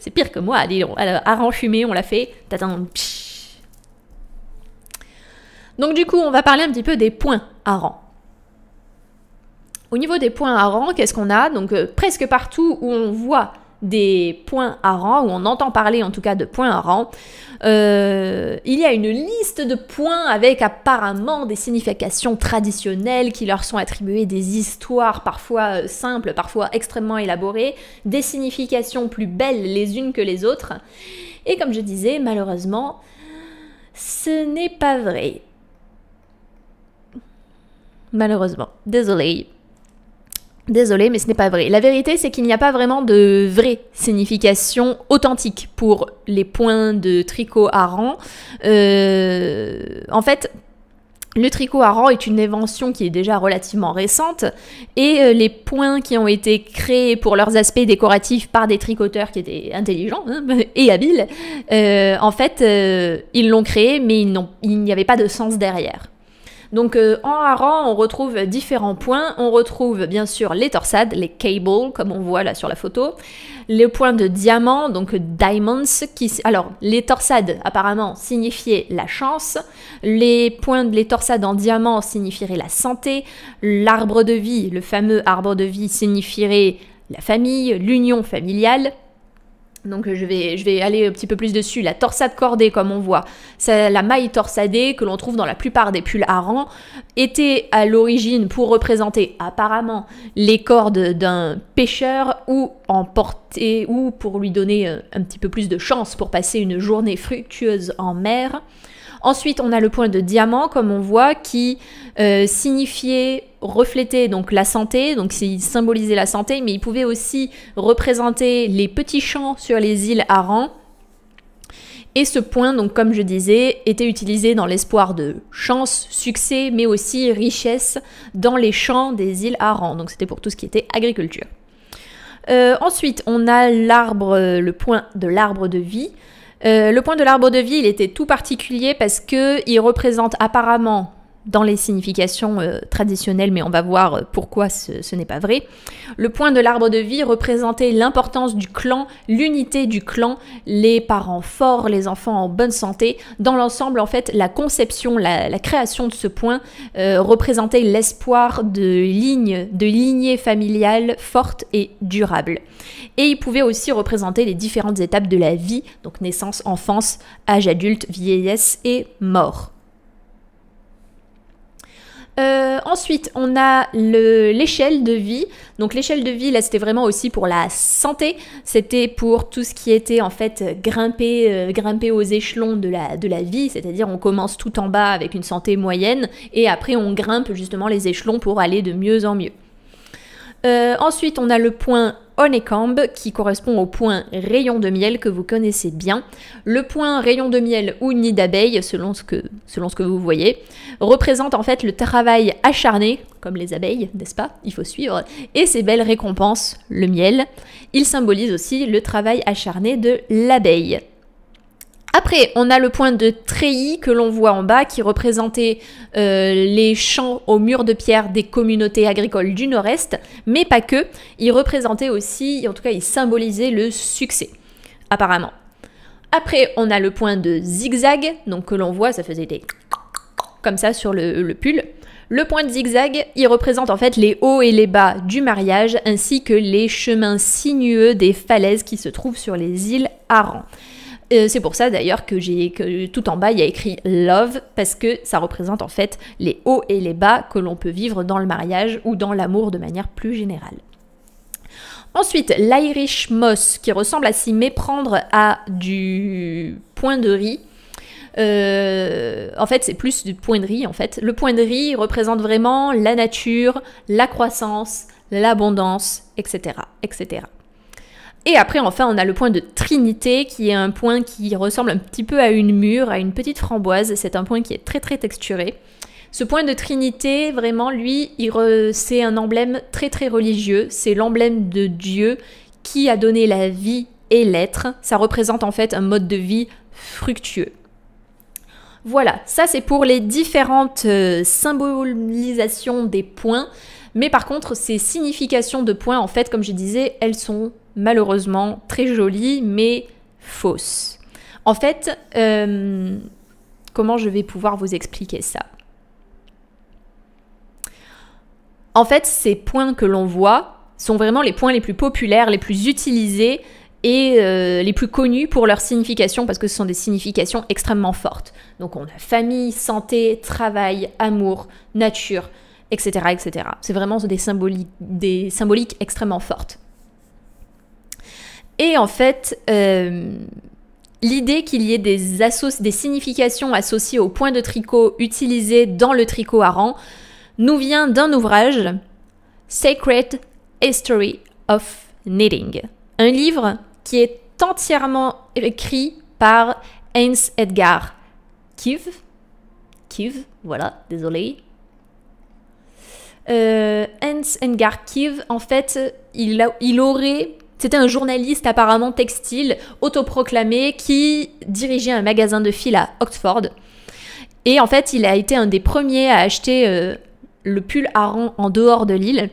C'est pire que moi, dis donc. Alors, harangue fumé, on l'a fait. Tadam, psh. Donc du coup, on va parler un petit peu des points harangues. Au niveau des points harangues, qu'est-ce qu'on a? Donc presque partout où on voit des points harangues, où on entend parler en tout cas de points harangues, il y a une liste de points avec apparemment des significations traditionnelles qui leur sont attribuées, des histoires parfois simples, parfois extrêmement élaborées, des significations plus belles les unes que les autres. Et comme je disais, malheureusement, ce n'est pas vrai. Malheureusement, désolée. Désolée, mais ce n'est pas vrai. La vérité, c'est qu'il n'y a pas vraiment de vraie signification authentique pour les points de tricot Aran. En fait, le tricot Aran est une invention qui est déjà relativement récente, et les points qui ont été créés pour leurs aspects décoratifs par des tricoteurs qui étaient intelligents hein, et habiles, en fait, ils l'ont créé, mais il n'y avait pas de sens derrière. Donc en Aran, on retrouve différents points. On retrouve bien sûr les torsades, les cables, comme on voit là sur la photo. Les points de diamant, donc diamonds. Alors, les torsades, apparemment, signifiaient la chance. Les points de les torsades en diamant signifieraient la santé. L'arbre de vie, le fameux arbre de vie, signifierait la famille, l'union familiale. Donc je vais aller un petit peu plus dessus. La torsade cordée, comme on voit, la maille torsadée que l'on trouve dans la plupart des pulls Aran, était à l'origine pour représenter apparemment les cordes d'un pêcheur ou en portée, ou pour lui donner un petit peu plus de chance pour passer une journée fructueuse en mer. Ensuite, on a le point de diamant, comme on voit, qui signifiait, reflétait donc la santé, donc il symbolisait la santé, mais il pouvait aussi représenter les petits champs sur les îles Aran. Et ce point, donc comme je disais, était utilisé dans l'espoir de chance, succès, mais aussi richesse dans les champs des îles Aran. Donc c'était pour tout ce qui était agriculture. Ensuite, on a le point de l'arbre de vie. Le point de l'arbre de vie, il était tout particulier parce qu'il représente apparemment, dans les significations traditionnelles, mais on va voir pourquoi ce n'est pas vrai, le point de l'arbre de vie représentait l'importance du clan, l'unité du clan, les parents forts, les enfants en bonne santé. Dans l'ensemble, en fait, la conception, la création de ce point représentait l'espoir de lignées familiales fortes et durables. Et il pouvait aussi représenter les différentes étapes de la vie, donc naissance, enfance, âge adulte, vieillesse et mort. Ensuite, on a l'échelle de vie. Donc l'échelle de vie, là, c'était vraiment aussi pour la santé. C'était pour tout ce qui était, en fait, grimper aux échelons de la vie. C'est-à-dire, on commence tout en bas avec une santé moyenne et après, on grimpe justement les échelons pour aller de mieux en mieux. Ensuite, on a le point honeycomb qui correspond au point rayon de miel que vous connaissez bien. Le point rayon de miel ou nid d'abeille, selon ce que vous voyez, représente en fait le travail acharné, comme les abeilles, n'est-ce pas? Il faut suivre. Et ses belles récompenses, le miel. Il symbolise aussi le travail acharné de l'abeille. Après, on a le point de treillis que l'on voit en bas qui représentait les champs aux murs de pierre des communautés agricoles du Nord-Est, mais pas que. Il représentait aussi, en tout cas, il symbolisait le succès, apparemment. Après, on a le point de zigzag, donc que l'on voit, ça faisait des comme ça sur le pull. Le point de zigzag, il représente en fait les hauts et les bas du mariage, ainsi que les chemins sinueux des falaises qui se trouvent sur les îles Aran. C'est pour ça d'ailleurs que tout en bas il y a écrit love, parce que ça représente en fait les hauts et les bas que l'on peut vivre dans le mariage ou dans l'amour de manière plus générale. Ensuite, l'Irish moss qui ressemble à s'y méprendre à du point de riz. En fait, c'est plus du point de riz en fait. Le point de riz représente vraiment la nature, la croissance, l'abondance, etc., etc. Et après, enfin, on a le point de trinité, qui est un point qui ressemble un petit peu à une mûre, à une petite framboise. C'est un point qui est très très texturé. Ce point de trinité, vraiment, lui, c'est un emblème très très religieux. C'est l'emblème de Dieu qui a donné la vie et l'être. Ça représente en fait un mode de vie fructueux. Voilà, ça c'est pour les différentes symbolisations des points. Mais par contre, ces significations de points, en fait, comme je disais, elles sont malheureusement très jolies, mais fausses. En fait, comment je vais pouvoir vous expliquer ça? En fait, ces points que l'on voit sont vraiment les points les plus populaires, les plus utilisés et les plus connus pour leur signification, parce que ce sont des significations extrêmement fortes. Donc on a famille, santé, travail, amour, nature, etc. etc. C'est vraiment des symboliques extrêmement fortes. Et en fait, l'idée qu'il y ait des significations associées aux points de tricot utilisés dans le tricot aran nous vient d'un ouvrage, Sacred History of Knitting, un livre qui est entièrement écrit par Heinz Edgar Kiewe. Kiewe, voilà, désolé. Heinz Edgar Kiewe, en fait, c'était un journaliste apparemment textile, autoproclamé, qui dirigeait un magasin de fil à Oxford. Et en fait, il a été un des premiers à acheter le pull aran en dehors de l'île.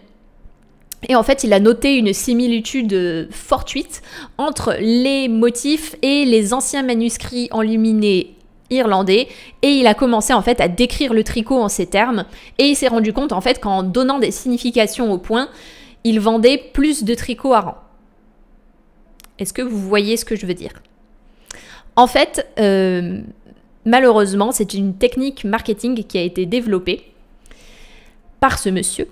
Et en fait, il a noté une similitude fortuite entre les motifs et les anciens manuscrits enluminés irlandais, et il a commencé en fait à décrire le tricot en ces termes, et il s'est rendu compte en fait qu'en donnant des significations aux points, il vendait plus de tricots aran. Est-ce que vous voyez ce que je veux dire? En fait, malheureusement, c'est une technique marketing qui a été développée par ce monsieur.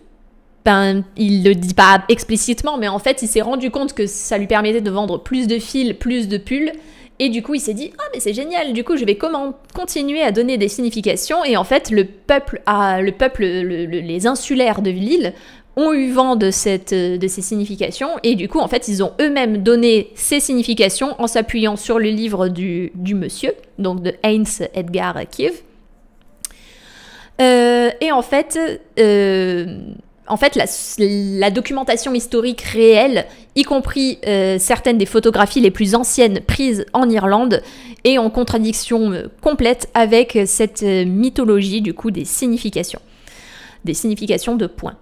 Ben, il ne le dit pas explicitement, mais en fait, il s'est rendu compte que ça lui permettait de vendre plus de fils, plus de pulls. Et du coup, il s'est dit « Ah, mais c'est génial, du coup, je vais continuer à donner des significations. » Et en fait, les insulaires de l'île ont eu vent de ces significations. Et du coup, en fait, ils ont eux-mêmes donné ces significations en s'appuyant sur le livre du monsieur, donc de Heinz Edgar Kiewe. Et en fait, la documentation historique réelle, y compris certaines des photographies les plus anciennes prises en Irlande, est en contradiction complète avec cette mythologie du coup des significations de points.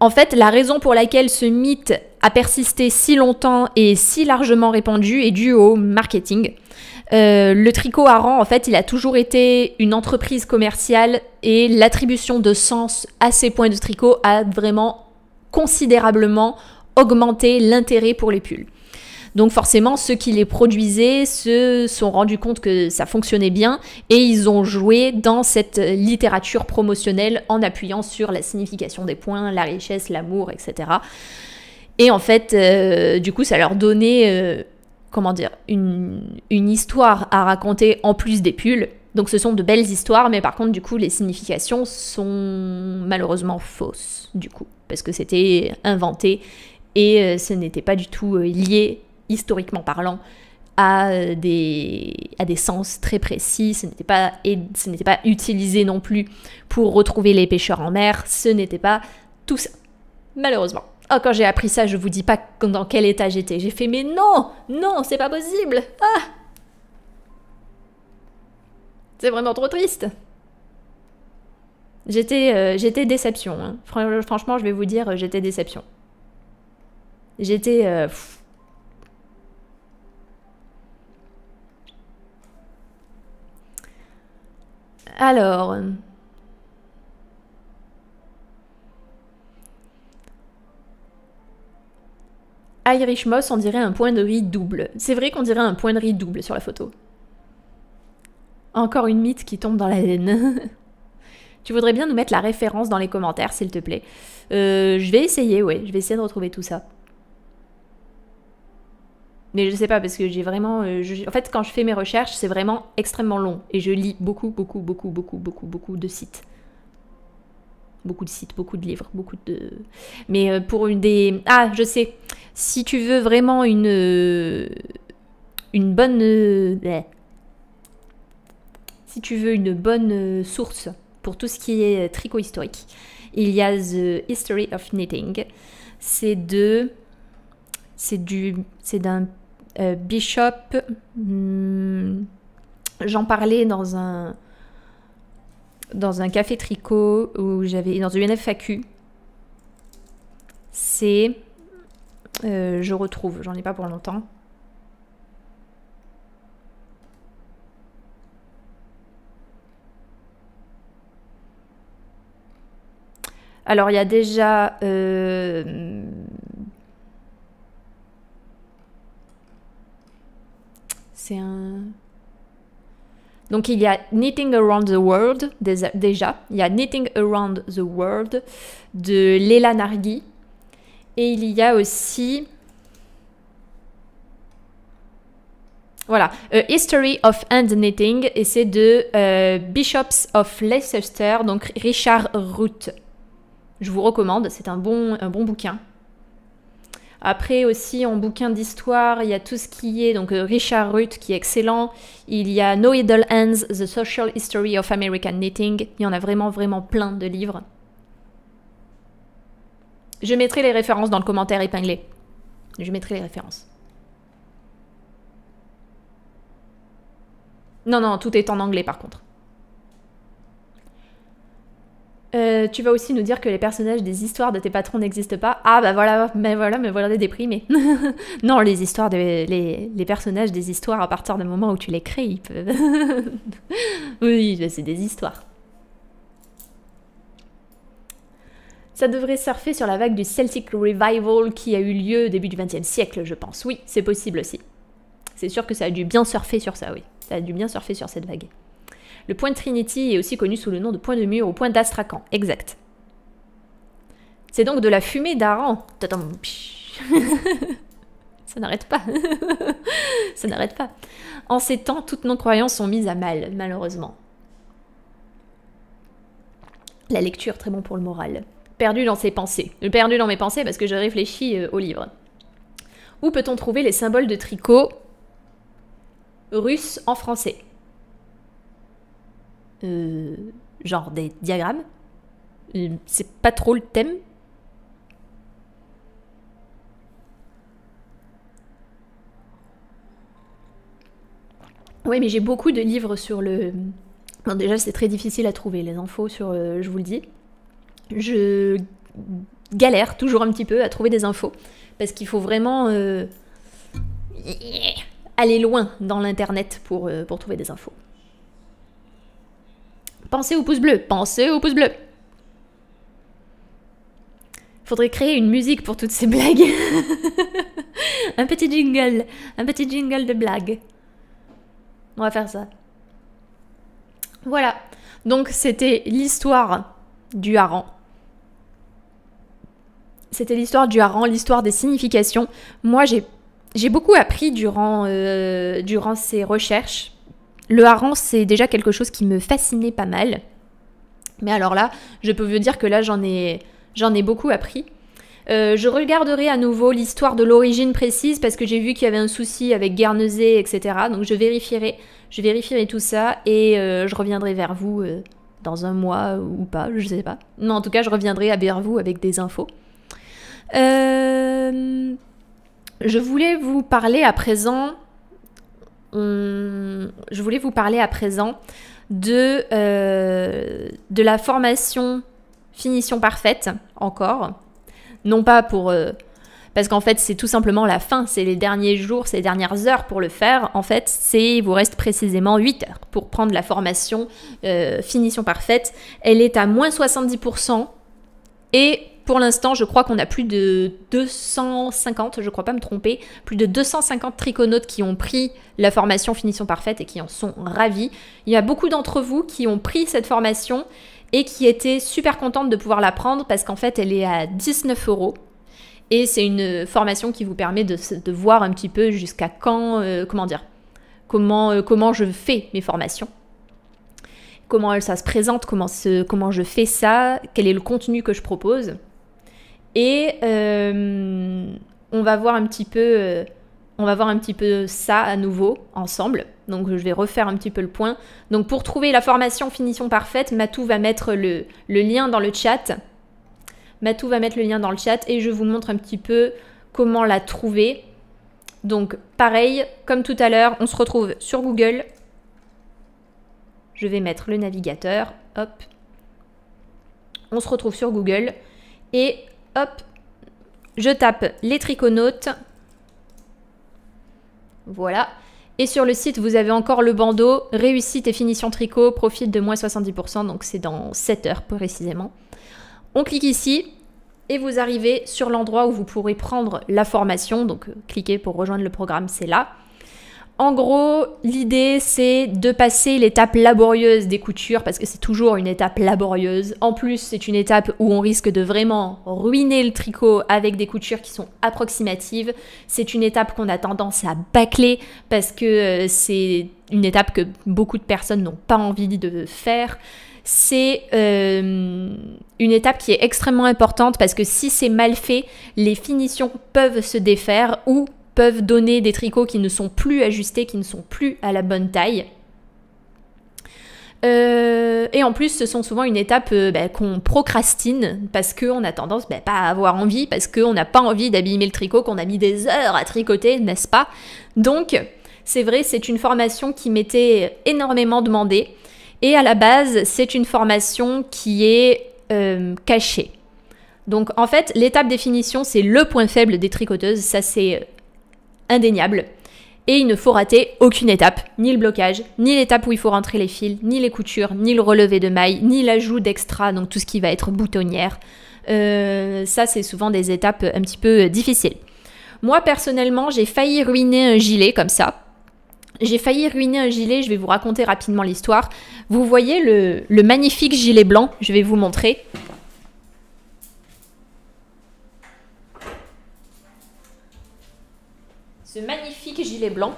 En fait, la raison pour laquelle ce mythe a persisté si longtemps et si largement répandu est due au marketing. Le tricot aran, en fait, il a toujours été une entreprise commerciale et l'attribution de sens à ces points de tricot a vraiment considérablement augmenté l'intérêt pour les pulls. Donc forcément, ceux qui les produisaient se sont rendus compte que ça fonctionnait bien et ils ont joué dans cette littérature promotionnelle en appuyant sur la signification des points, la richesse, l'amour, etc. Et en fait, du coup, ça leur donnait... comment dire, une histoire à raconter en plus des pulls. Donc ce sont de belles histoires, mais par contre, du coup, les significations sont malheureusement fausses, du coup, parce que c'était inventé et ce n'était pas du tout lié, historiquement parlant, à des sens très précis. Ce n'était pas utilisé non plus pour retrouver les pêcheurs en mer. Ce n'était pas tout ça, malheureusement. Oh, quand j'ai appris ça, je vous dis pas dans quel état j'étais. J'ai fait, mais non, non, c'est pas possible. Ah, c'est vraiment trop triste. J'étais déception. Hein. Franchement, je vais vous dire, j'étais déception. J'étais... Alors... Irish Moss, on dirait un point de riz double. C'est vrai qu'on dirait un point de riz double sur la photo. Encore une mythe qui tombe dans la laine. Tu voudrais bien nous mettre la référence dans les commentaires, s'il te plaît. Je vais essayer, ouais. Je vais essayer de retrouver tout ça. Mais je sais pas, parce que j'ai vraiment... En fait, quand je fais mes recherches, c'est vraiment extrêmement long. Et je lis beaucoup de sites. Beaucoup de sites, beaucoup de livres, beaucoup de... Mais pour une des... Ah, je sais. Si tu veux vraiment une bonne... Si tu veux une bonne source pour tout ce qui est tricot historique, il y a The History of Knitting. C'est de c'est d'un bishop. J'en parlais dans un café tricot où j'avais dans une FAQ. C'est je retrouve, j'en ai pas pour longtemps. Alors, il y a déjà... c'est un... Donc, il y a Knitting Around the World, déjà. Il y a Knitting Around the World de Leila Narghi. Et il y a aussi... Voilà, A History of Hand Knitting. Et c'est de Bishops of Leicester, donc Richard Root. Je vous recommande, c'est un bon bouquin. Après aussi, en bouquin d'histoire, il y a tout ce qui est donc Richard Ruth qui est excellent. Il y a No Idle Hands, The Social History of American Knitting. Il y en a vraiment plein de livres. Je mettrai les références dans le commentaire épinglé. Je mettrai les références. Non, non, tout est en anglais par contre. Tu vas aussi nous dire que les personnages des histoires de tes patrons n'existent pas. Ah bah voilà, me voilà des déprimés. Non, les histoires, les personnages des histoires, à partir du moment où tu les crées, ils peuvent... Oui, c'est des histoires. Ça devrait surfer sur la vague du Celtic Revival qui a eu lieu au début du XXe siècle, je pense. Oui, c'est possible aussi. C'est sûr que ça a dû bien surfer sur ça, oui. Ça a dû bien surfer sur cette vague. Le point de Trinity est aussi connu sous le nom de point de mur ou point d'Astrakhan. Exact. C'est donc de la fumée d'Aran. Ça n'arrête pas. Ça n'arrête pas. En ces temps, toutes nos croyances sont mises à mal, malheureusement. La lecture, très bon pour le moral. Perdu dans ses pensées. Perdu dans mes pensées parce que je réfléchis au livre. Où peut-on trouver les symboles de tricot russe en français? Genre des diagrammes, c'est pas trop le thème. Oui, mais j'ai beaucoup de livres sur le... Non, déjà c'est très difficile à trouver les infos sur, je vous le dis. Je galère toujours un petit peu à trouver des infos parce qu'il faut vraiment aller loin dans l'internet pour trouver des infos. Pensez au pouce bleu, pensez au pouce bleu. Faudrait créer une musique pour toutes ces blagues. Un petit jingle de blagues. On va faire ça. Voilà, donc c'était l'histoire du haran. C'était l'histoire du haran, l'histoire des significations. Moi, j'ai beaucoup appris durant ces recherches. Le haran, c'est déjà quelque chose qui me fascinait pas mal. Mais alors là, je peux vous dire que là, j'en ai beaucoup appris. Je regarderai à nouveau l'histoire de l'origine précise parce que j'ai vu qu'il y avait un souci avec Guernesey, etc. Donc je vérifierai tout ça et je reviendrai vers vous dans un mois ou pas, je sais pas. Non, en tout cas, je reviendrai vers vous avec des infos. Je voulais vous parler à présent... Je voulais vous parler à présent de la formation finition parfaite, encore. Non pas pour... parce qu'en fait, c'est tout simplement la fin, c'est les derniers jours, c'est les dernières heures pour le faire. En fait, il vous reste précisément 8 heures pour prendre la formation finition parfaite. Elle est à moins 70% et... Pour l'instant, je crois qu'on a plus de 250, je crois pas me tromper, plus de 250 triconautes qui ont pris la formation finition parfaite et qui en sont ravis. Il y a beaucoup d'entre vous qui ont pris cette formation et qui étaient super contentes de pouvoir la prendre parce qu'en fait, elle est à 19 €. Et c'est une formation qui vous permet de voir un petit peu jusqu'à quand, comment je fais mes formations. Comment ça se présente, comment je fais ça, quel est le contenu que je propose. Et on va voir un petit peu, ça à nouveau ensemble. Donc je vais refaire un petit peu le point. Donc pour trouver la formation finition parfaite, Matou va mettre le lien dans le chat. Matou va mettre le lien dans le chat et je vous montre un petit peu comment la trouver. Donc pareil, comme tout à l'heure, on se retrouve sur Google. Je vais mettre le navigateur, hop. On se retrouve sur Google et hop, je tape les Triconautes. Voilà. Et sur le site, vous avez encore le bandeau réussite et finition tricot, profit de moins 70%, donc c'est dans 7 heures précisément. On clique ici et vous arrivez sur l'endroit où vous pourrez prendre la formation. Donc cliquez pour rejoindre le programme, c'est là. En gros, l'idée, c'est de passer l'étape laborieuse des coutures, parce que c'est toujours une étape laborieuse. En plus, c'est une étape où on risque de vraiment ruiner le tricot avec des coutures qui sont approximatives. C'est une étape qu'on a tendance à bâcler, parce que c'est une étape que beaucoup de personnes n'ont pas envie de faire. C'est une étape qui est extrêmement importante, parce que si c'est mal fait, les finitions peuvent se défaire ou peuvent donner des tricots qui ne sont plus ajustés, qui ne sont plus à la bonne taille. Et en plus, ce sont souvent une étape qu'on procrastine parce qu'on a tendance pas à avoir envie, parce qu'on n'a pas envie d'abîmer le tricot qu'on a mis des heures à tricoter, n'est-ce pas? Donc, c'est vrai, c'est une formation qui m'était énormément demandée. Et à la base, c'est une formation qui est cachée. Donc, en fait, l'étape définition, c'est le point faible des tricoteuses. Ça, c'est indéniable, et il ne faut rater aucune étape, ni le blocage, ni l'étape où il faut rentrer les fils, ni les coutures, ni le relevé de mailles, ni l'ajout d'extra, donc tout ce qui va être boutonnière. Ça, c'est souvent des étapes un petit peu difficiles. Moi, personnellement, j'ai failli ruiner un gilet comme ça. J'ai failli ruiner un gilet, je vais vous raconter rapidement l'histoire. Vous voyez le magnifique gilet blanc, je vais vous montrer. Ce magnifique gilet blanc,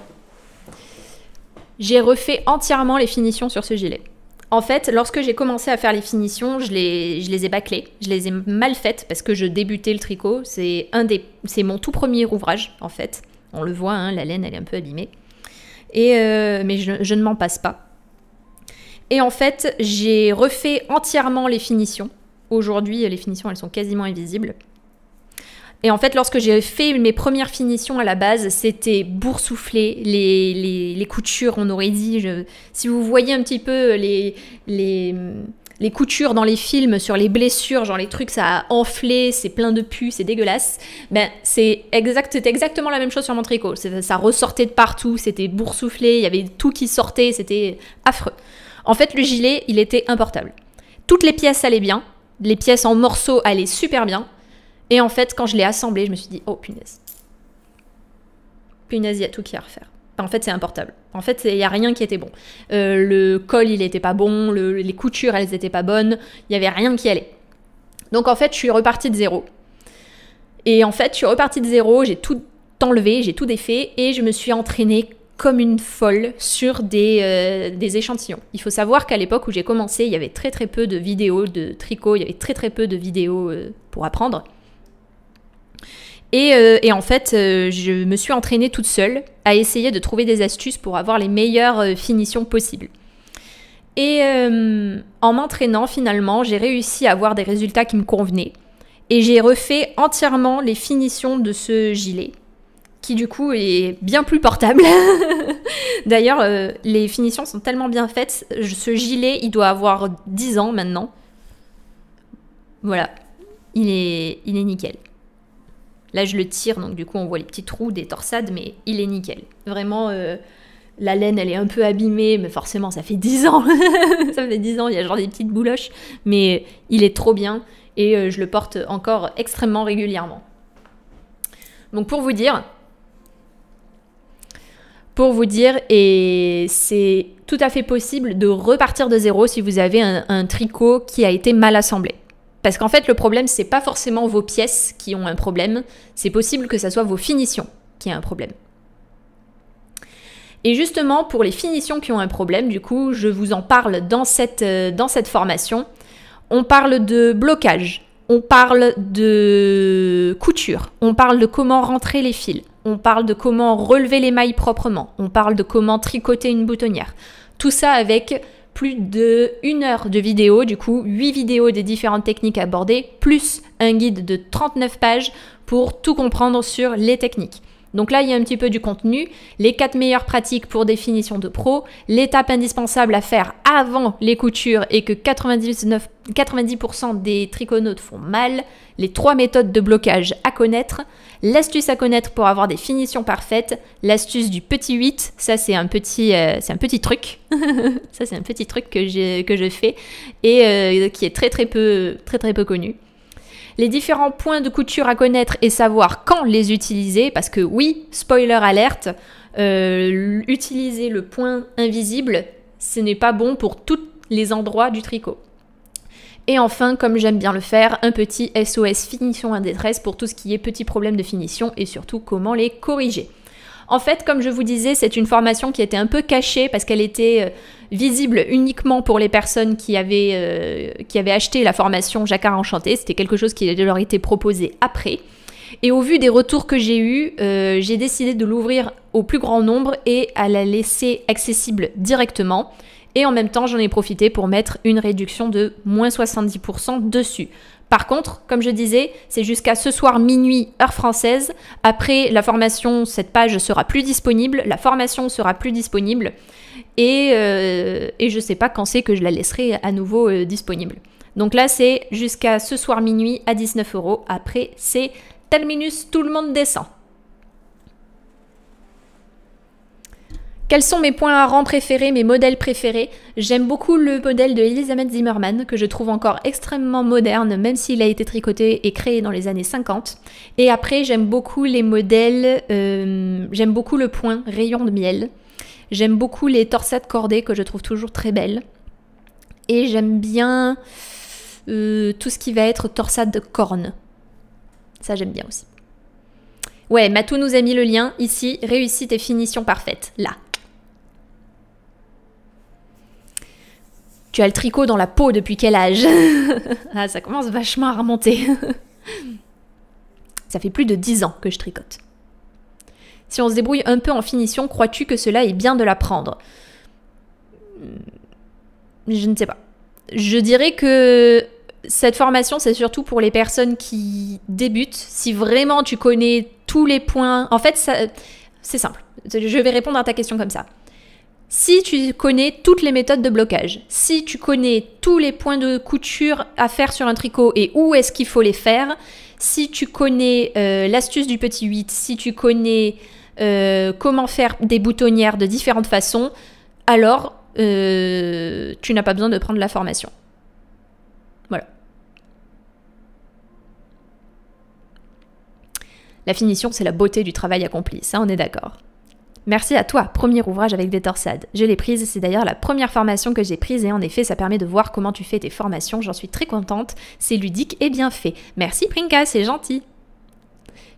j'ai refait entièrement les finitions sur ce gilet. En fait, lorsque j'ai commencé à faire les finitions, je les ai bâclées, je les ai mal faites parce que je débutais le tricot. C'est mon tout premier ouvrage, en fait. On le voit, hein, la laine, elle est un peu abîmée. Et mais je ne m'en passe pas. Et en fait, j'ai refait entièrement les finitions. Aujourd'hui, les finitions, elles sont quasiment invisibles. Et en fait, lorsque j'ai fait mes premières finitions à la base, c'était boursouflé, les coutures, on aurait dit, si vous voyez un petit peu les coutures dans les films sur les blessures, genre les trucs, ça a enflé, c'est plein de pus, c'est dégueulasse, ben c'est exactement la même chose sur mon tricot, ça ressortait de partout, c'était boursouflé, il y avait tout qui sortait, c'était affreux. En fait, le gilet, il était importable. Toutes les pièces allaient bien, les pièces en morceaux allaient super bien. Et en fait, quand je l'ai assemblé, je me suis dit, oh punaise. Punaise, il y a tout qui a à refaire. En fait, c'est importable. En fait, il n'y a rien qui était bon. Le col, il n'était pas bon. Les coutures, elles n'étaient pas bonnes. Il n'y avait rien qui allait. Donc en fait, je suis repartie de zéro. Et en fait, je suis repartie de zéro. J'ai tout enlevé, j'ai tout défait. Et je me suis entraînée comme une folle sur des échantillons. Il faut savoir qu'à l'époque où j'ai commencé, il y avait très très peu de vidéos de tricot. Il y avait très très peu de vidéos pour apprendre. Et en fait, je me suis entraînée toute seule à essayer de trouver des astuces pour avoir les meilleures finitions possibles. Et en m'entraînant, finalement, j'ai réussi à avoir des résultats qui me convenaient. Et j'ai refait entièrement les finitions de ce gilet, qui du coup est bien plus portable. D'ailleurs, les finitions sont tellement bien faites. Ce gilet, il doit avoir 10 ans maintenant. Voilà, il est nickel. Là, je le tire, donc du coup, on voit les petits trous des torsades, mais il est nickel. Vraiment, la laine, elle est un peu abîmée, mais forcément, ça fait 10 ans. Ça fait 10 ans, il y a genre des petites bouloches, mais il est trop bien et je le porte encore extrêmement régulièrement. Donc, pour vous dire, et c'est tout à fait possible de repartir de zéro si vous avez un tricot qui a été mal assemblé. Parce qu'en fait, le problème, c'est pas forcément vos pièces qui ont un problème, c'est possible que ça soit vos finitions qui aient un problème. Et justement, pour les finitions qui ont un problème, du coup, je vous en parle dans cette formation. On parle de blocage, on parle de couture, on parle de comment rentrer les fils, on parle de comment relever les mailles proprement, on parle de comment tricoter une boutonnière. Tout ça avec plus de 1 heure de vidéos, du coup 8 vidéos des différentes techniques abordées, plus un guide de 39 pages pour tout comprendre sur les techniques. Donc là, il y a un petit peu du contenu, les 4 meilleures pratiques pour définition de pro, l'étape indispensable à faire avant les coutures et que 90% des triconautes font mal, les 3 méthodes de blocage à connaître, l'astuce à connaître pour avoir des finitions parfaites, l'astuce du petit 8, ça c'est un petit truc, ça c'est un petit truc que je fais et qui est très peu connu. Les différents points de couture à connaître et savoir quand les utiliser, parce que oui, spoiler alerte, utiliser le point invisible, ce n'est pas bon pour tous les endroits du tricot. Et enfin, comme j'aime bien le faire, un petit SOS finition à détresse pour tout ce qui est petits problèmes de finition et surtout comment les corriger. En fait, comme je vous disais, c'est une formation qui était un peu cachée parce qu'elle était visible uniquement pour les personnes qui avaient acheté la formation Jacquard Enchanté. C'était quelque chose qui leur était proposé après. Et au vu des retours que j'ai eus, j'ai décidé de l'ouvrir au plus grand nombre et à la laisser accessible directement. Et en même temps, j'en ai profité pour mettre une réduction de moins 70% dessus. Par contre, comme je disais, c'est jusqu'à ce soir minuit, heure française. Après, la formation, cette page sera plus disponible, la formation sera plus disponible et je ne sais pas quand c'est que je la laisserai à nouveau disponible. Donc là, c'est jusqu'à ce soir minuit à 19 €. Après, c'est terminus, tout le monde descend. Quels sont mes points à rang préférés, mes modèles préférés? J'aime beaucoup le modèle de Elizabeth Zimmermann, que je trouve encore extrêmement moderne, même s'il a été tricoté et créé dans les années 50. Et après, j'aime beaucoup les modèles, j'aime beaucoup le point rayon de miel. J'aime beaucoup les torsades cordées, que je trouve toujours très belles. Et j'aime bien tout ce qui va être torsade de corne. Ça, j'aime bien aussi. Ouais, Matou nous a mis le lien ici, réussite et finition parfaite, là. Tu as le tricot dans la peau depuis quel âge? Ah, ça commence vachement à remonter. Ça fait plus de 10 ans que je tricote. Si on se débrouille un peu en finition, crois-tu que cela est bien de l'apprendre? Je ne sais pas. Je dirais que cette formation, c'est surtout pour les personnes qui débutent. Si vraiment tu connais tous les points... En fait, c'est simple. Je vais répondre à ta question comme ça. Si tu connais toutes les méthodes de blocage, si tu connais tous les points de couture à faire sur un tricot et où est-ce qu'il faut les faire, si tu connais l'astuce du petit 8, si tu connais comment faire des boutonnières de différentes façons, alors tu n'as pas besoin de prendre la formation. Voilà. La finition, c'est la beauté du travail accompli, ça on est d'accord. Merci à toi, premier ouvrage avec des torsades. Je l'ai prise, c'est d'ailleurs la première formation que j'ai prise et en effet, ça permet de voir comment tu fais tes formations. J'en suis très contente, c'est ludique et bien fait. Merci Prinka, c'est gentil.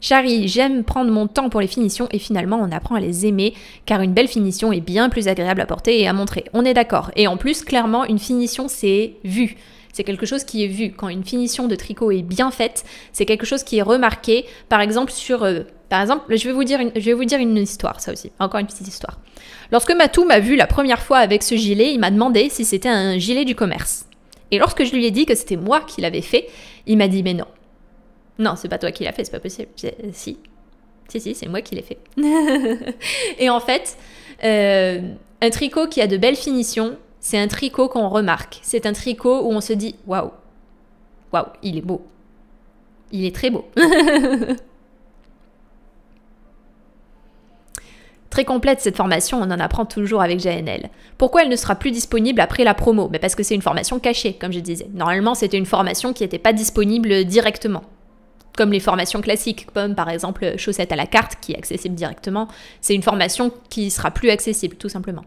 Chari, j'aime prendre mon temps pour les finitions et finalement, on apprend à les aimer car une belle finition est bien plus agréable à porter et à montrer. On est d'accord. Et en plus, clairement, une finition, c'est vu. C'est quelque chose qui est vu. Quand une finition de tricot est bien faite, c'est quelque chose qui est remarqué. Par exemple, je vais vous dire une histoire, ça aussi. Encore une petite histoire. Lorsque Matou m'a vu la première fois avec ce gilet, il m'a demandé si c'était un gilet du commerce. Et lorsque je lui ai dit que c'était moi qui l'avais fait, il m'a dit mais non. Non, c'est pas toi qui l'as fait, c'est pas possible. Si, c'est moi qui l'ai fait. Et en fait, un tricot qui a de belles finitions, c'est un tricot qu'on remarque. C'est un tricot où on se dit waouh, waouh, il est beau. Il est très beau. Très complète cette formation, on en apprend toujours avec Jaenelle. Pourquoi elle ne sera plus disponible après la promo? Parce que c'est une formation cachée, comme je disais. Normalement, c'était une formation qui n'était pas disponible directement. Comme les formations classiques, comme par exemple Chaussettes à la carte, qui est accessible directement. C'est une formation qui ne sera plus accessible, tout simplement.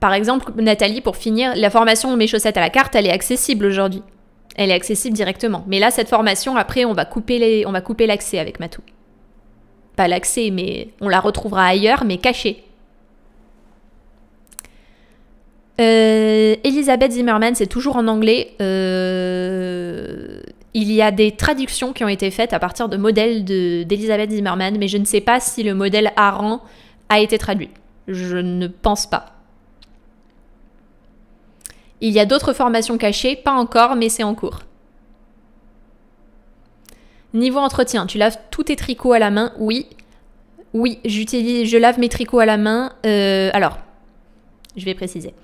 Par exemple, Nathalie, pour finir, la formation Mes chaussettes à la carte, elle est accessible aujourd'hui. Elle est accessible directement. Mais là, cette formation, après, on va couper l'accès avec Matou. Pas l'accès, mais on la retrouvera ailleurs, mais cachée. Elizabeth Zimmermann, c'est toujours en anglais. Il y a des traductions qui ont été faites à partir de modèles d'Elizabeth Zimmermann, mais je ne sais pas si le modèle Aran a été traduit. Je ne pense pas. Il y a d'autres formations cachées, pas encore, mais c'est en cours. Niveau entretien, tu laves tous tes tricots à la main? Oui. Oui, je lave mes tricots à la main. Alors, je vais préciser.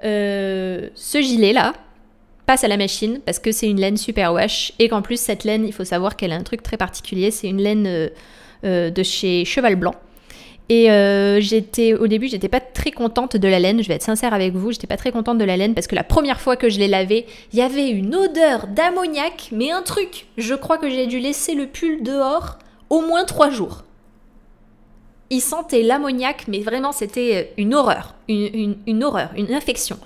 Ce gilet-là passe à la machine parce que c'est une laine super wash et qu'en plus, cette laine, il faut savoir qu'elle a un truc très particulier. C'est une laine de chez Cheval Blanc. Et au début, j'étais pas très contente de la laine, je vais être sincère avec vous, j'étais pas très contente de la laine parce que la première fois que je l'ai lavée, il y avait une odeur d'ammoniac, mais un truc, je crois que j'ai dû laisser le pull dehors au moins 3 jours. Il sentait l'ammoniac, mais vraiment c'était une horreur, une horreur, une infection.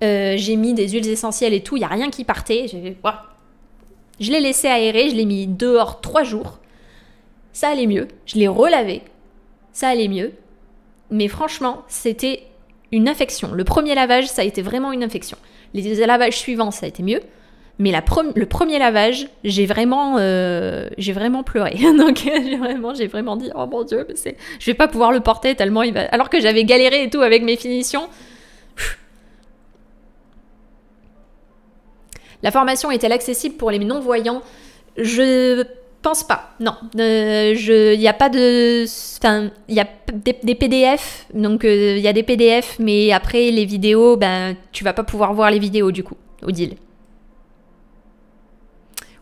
J'ai mis des huiles essentielles et tout, il n'y a rien qui partait, je l'ai laissé aérer, je l'ai mis dehors 3 jours, ça allait mieux, je l'ai relavé. Ça allait mieux, mais franchement, c'était une infection. Le premier lavage, ça a été vraiment une infection. Les lavages suivants, ça a été mieux, mais le premier lavage, j'ai vraiment pleuré. Donc j'ai vraiment dit, oh mon Dieu, mais je vais pas pouvoir le porter tellement il va. Alors que j'avais galéré et tout avec mes finitions. La formation est-elle accessible pour les non-voyants? Je pense pas, non. Il n'y a pas de... Enfin, il y a des PDF, donc il y a des PDF, mais après les vidéos, ben, tu vas pas pouvoir voir les vidéos du coup, au deal.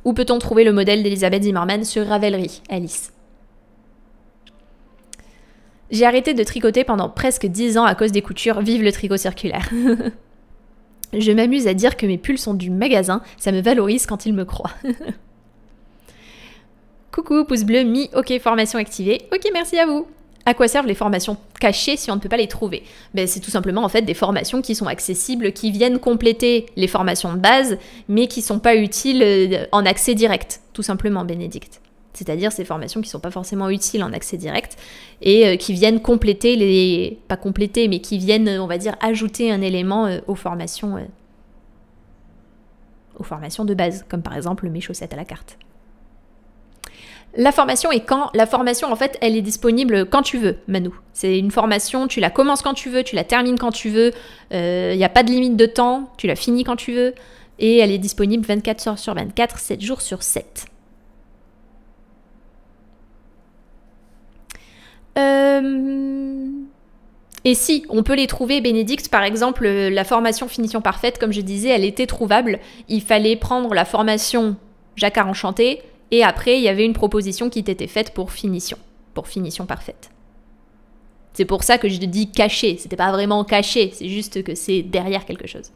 Où peut-on trouver le modèle d'Elizabeth Zimmermann? Sur Ravelry, Alice. J'ai arrêté de tricoter pendant presque 10 ans à cause des coutures, vive le tricot circulaire. Je m'amuse à dire que mes pulls sont du magasin, ça me valorise quand ils me croient. Coucou, pouce bleu, mi, ok, formation activée, ok, merci à vous. À quoi servent les formations cachées si on ne peut pas les trouver? Ben, c'est tout simplement en fait des formations qui sont accessibles, qui viennent compléter les formations de base, mais qui ne sont pas utiles en accès direct, tout simplement, Bénédicte. C'est-à-dire ces formations qui ne sont pas forcément utiles en accès direct et qui viennent compléter les... Pas compléter, mais qui viennent, on va dire, ajouter un élément aux formations de base, comme par exemple mes chaussettes à la carte. La formation est quand? La formation, en fait, elle est disponible quand tu veux, Manu. C'est une formation, tu la commences quand tu veux, tu la termines quand tu veux, il n'y a pas de limite de temps, tu la finis quand tu veux, et elle est disponible 24 heures sur 24, 7 jours sur 7. Et si, on peut les trouver, Bénédicte, par exemple, la formation Finition Parfaite, comme je disais, elle était trouvable. Il fallait prendre la formation Jacquard Enchanté, et après, il y avait une proposition qui t'était faite pour finition parfaite. C'est pour ça que je te dis caché, c'était pas vraiment caché, c'est juste que c'est derrière quelque chose.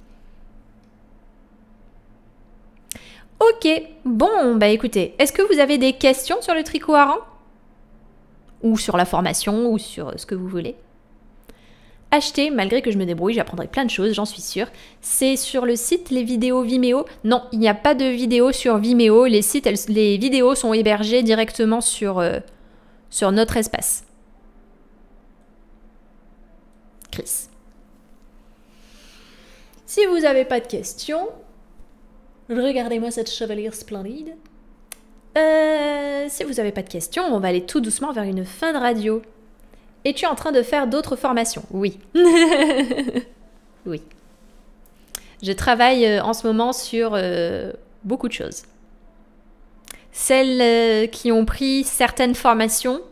Ok, bon, bah écoutez, est-ce que vous avez des questions sur le tricot Aran? Ou sur la formation, ou sur ce que vous voulez? Acheter, malgré que je me débrouille, j'apprendrai plein de choses, j'en suis sûre. C'est sur le site, les vidéos Vimeo? Non, il n'y a pas de vidéos sur Vimeo. Les vidéos sont hébergées directement sur notre espace. Chris. Si vous n'avez pas de questions, regardez-moi cette chevelure splendide. Si vous n'avez pas de questions, on va aller tout doucement vers une fin de radio. Es-tu en train de faire d'autres formations? Oui. Oui. Je travaille en ce moment sur beaucoup de choses. Celles qui ont pris certaines formations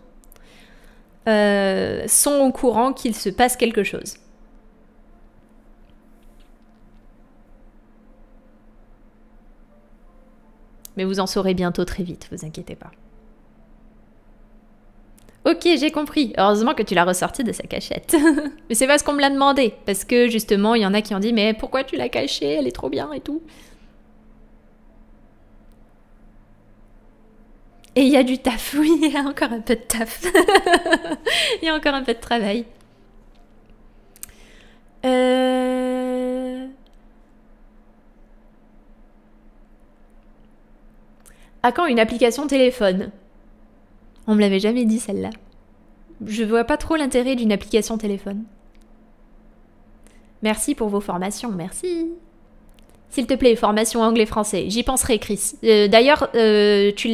sont au courant qu'il se passe quelque chose. Mais vous en saurez bientôt très vite, vous inquiétez pas. Ok, j'ai compris. Heureusement que tu l'as ressorti de sa cachette. Mais c'est pas ce qu'on me l'a demandé. Parce que justement, il y en a qui ont dit, mais pourquoi tu l'as cachée? Elle est trop bien et tout. Et il y a du taf, oui, il y a encore un peu de taf. Il y a encore un peu de travail. À quand une application téléphone? On me l'avait jamais dit celle-là. Je vois pas trop l'intérêt d'une application téléphone. Merci pour vos formations, merci. S'il te plaît, formation anglais-français. J'y penserai, Chris. D'ailleurs, tu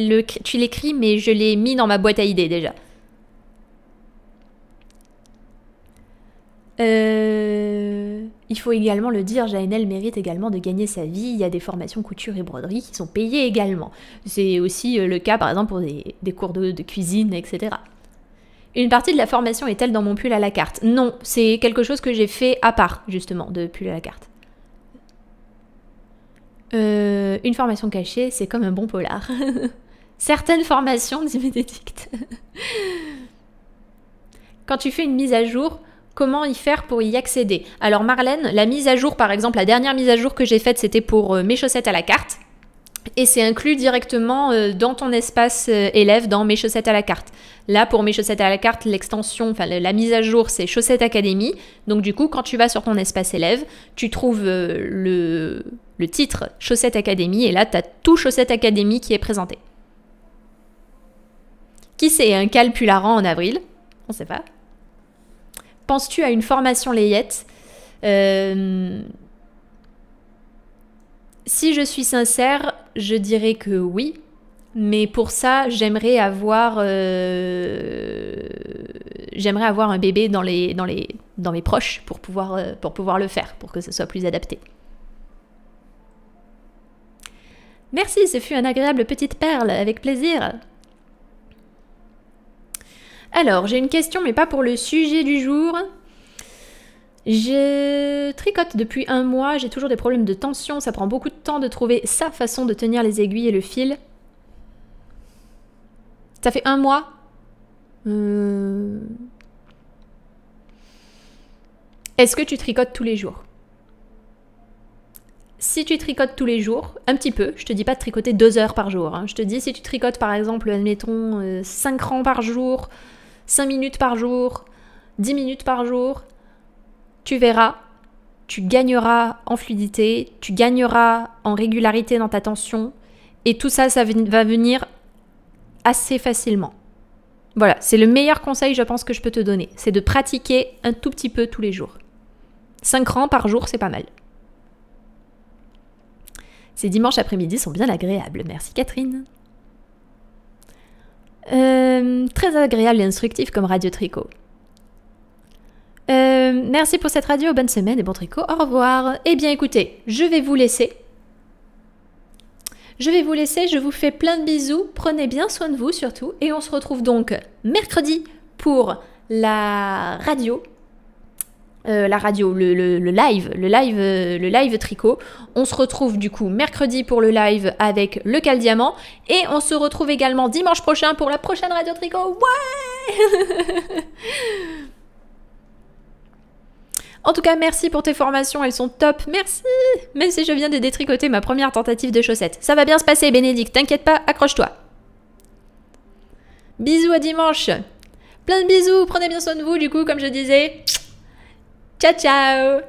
l'écris, mais je l'ai mis dans ma boîte à idées, déjà. Il faut également le dire, Jaenelle mérite également de gagner sa vie. Il y a des formations couture et broderie qui sont payées également. C'est aussi le cas, par exemple, pour des cours de cuisine, etc. Une partie de la formation est-elle dans mon pull à la carte? Non, c'est quelque chose que j'ai fait à part, justement, de pull à la carte. Une formation cachée, c'est comme un bon polar. Certaines formations, dit Bénédicte. Quand tu fais une mise à jour, comment y faire pour y accéder? Alors Marlène, la mise à jour, par exemple, la dernière mise à jour que j'ai faite, c'était pour mes chaussettes à la carte. Et c'est inclus directement dans ton espace élève, dans mes chaussettes à la carte. Là, pour mes chaussettes à la carte, l'extension, enfin la mise à jour, c'est Chaussettes Académie. Donc du coup, quand tu vas sur ton espace élève, tu trouves le titre Chaussettes Académie, et là, tu as tout Chaussettes Académie qui est présenté. Qui c'est un CAL pull Aran en avril? On ne sait pas. Penses-tu à une formation layette? Si je suis sincère, je dirais que oui, mais pour ça, j'aimerais avoir un bébé dans mes proches pour pouvoir le faire, pour que ce soit plus adapté. Merci, ce fut une agréable petite perle, avec plaisir. Alors, j'ai une question, mais pas pour le sujet du jour. Je tricote depuis un mois, j'ai toujours des problèmes de tension, ça prend beaucoup de temps de trouver sa façon de tenir les aiguilles et le fil. Ça fait un mois. Est-ce que tu tricotes tous les jours? Si tu tricotes tous les jours, un petit peu, je te dis pas de tricoter 2 heures par jour, hein. Je te dis si tu tricotes par exemple, admettons, 5 rangs par jour, 5 minutes par jour, 10 minutes par jour... Tu verras, tu gagneras en fluidité, tu gagneras en régularité dans ta tension, et tout ça, ça va venir assez facilement. Voilà, c'est le meilleur conseil, je pense, que je peux te donner. C'est de pratiquer un tout petit peu tous les jours. 5 rangs par jour, c'est pas mal. Ces dimanches après-midi sont bien agréables. Merci Catherine. Très agréable et instructif comme Radio Tricot. Merci pour cette radio, bonne semaine et bon tricot, au revoir. Eh bien écoutez, je vais vous laisser. Je vous fais plein de bisous, prenez bien soin de vous surtout, et on se retrouve donc mercredi pour la radio. Le live tricot. On se retrouve du coup mercredi pour le live avec le Cal Diamant, et on se retrouve également dimanche prochain pour la prochaine radio tricot. Ouais. En tout cas, merci pour tes formations, elles sont top, merci. Même si je viens de détricoter ma première tentative de chaussettes. Ça va bien se passer, Bénédicte, t'inquiète pas, accroche-toi. Bisous, à dimanche. Plein de bisous, prenez bien soin de vous, du coup, comme je disais. Ciao, ciao.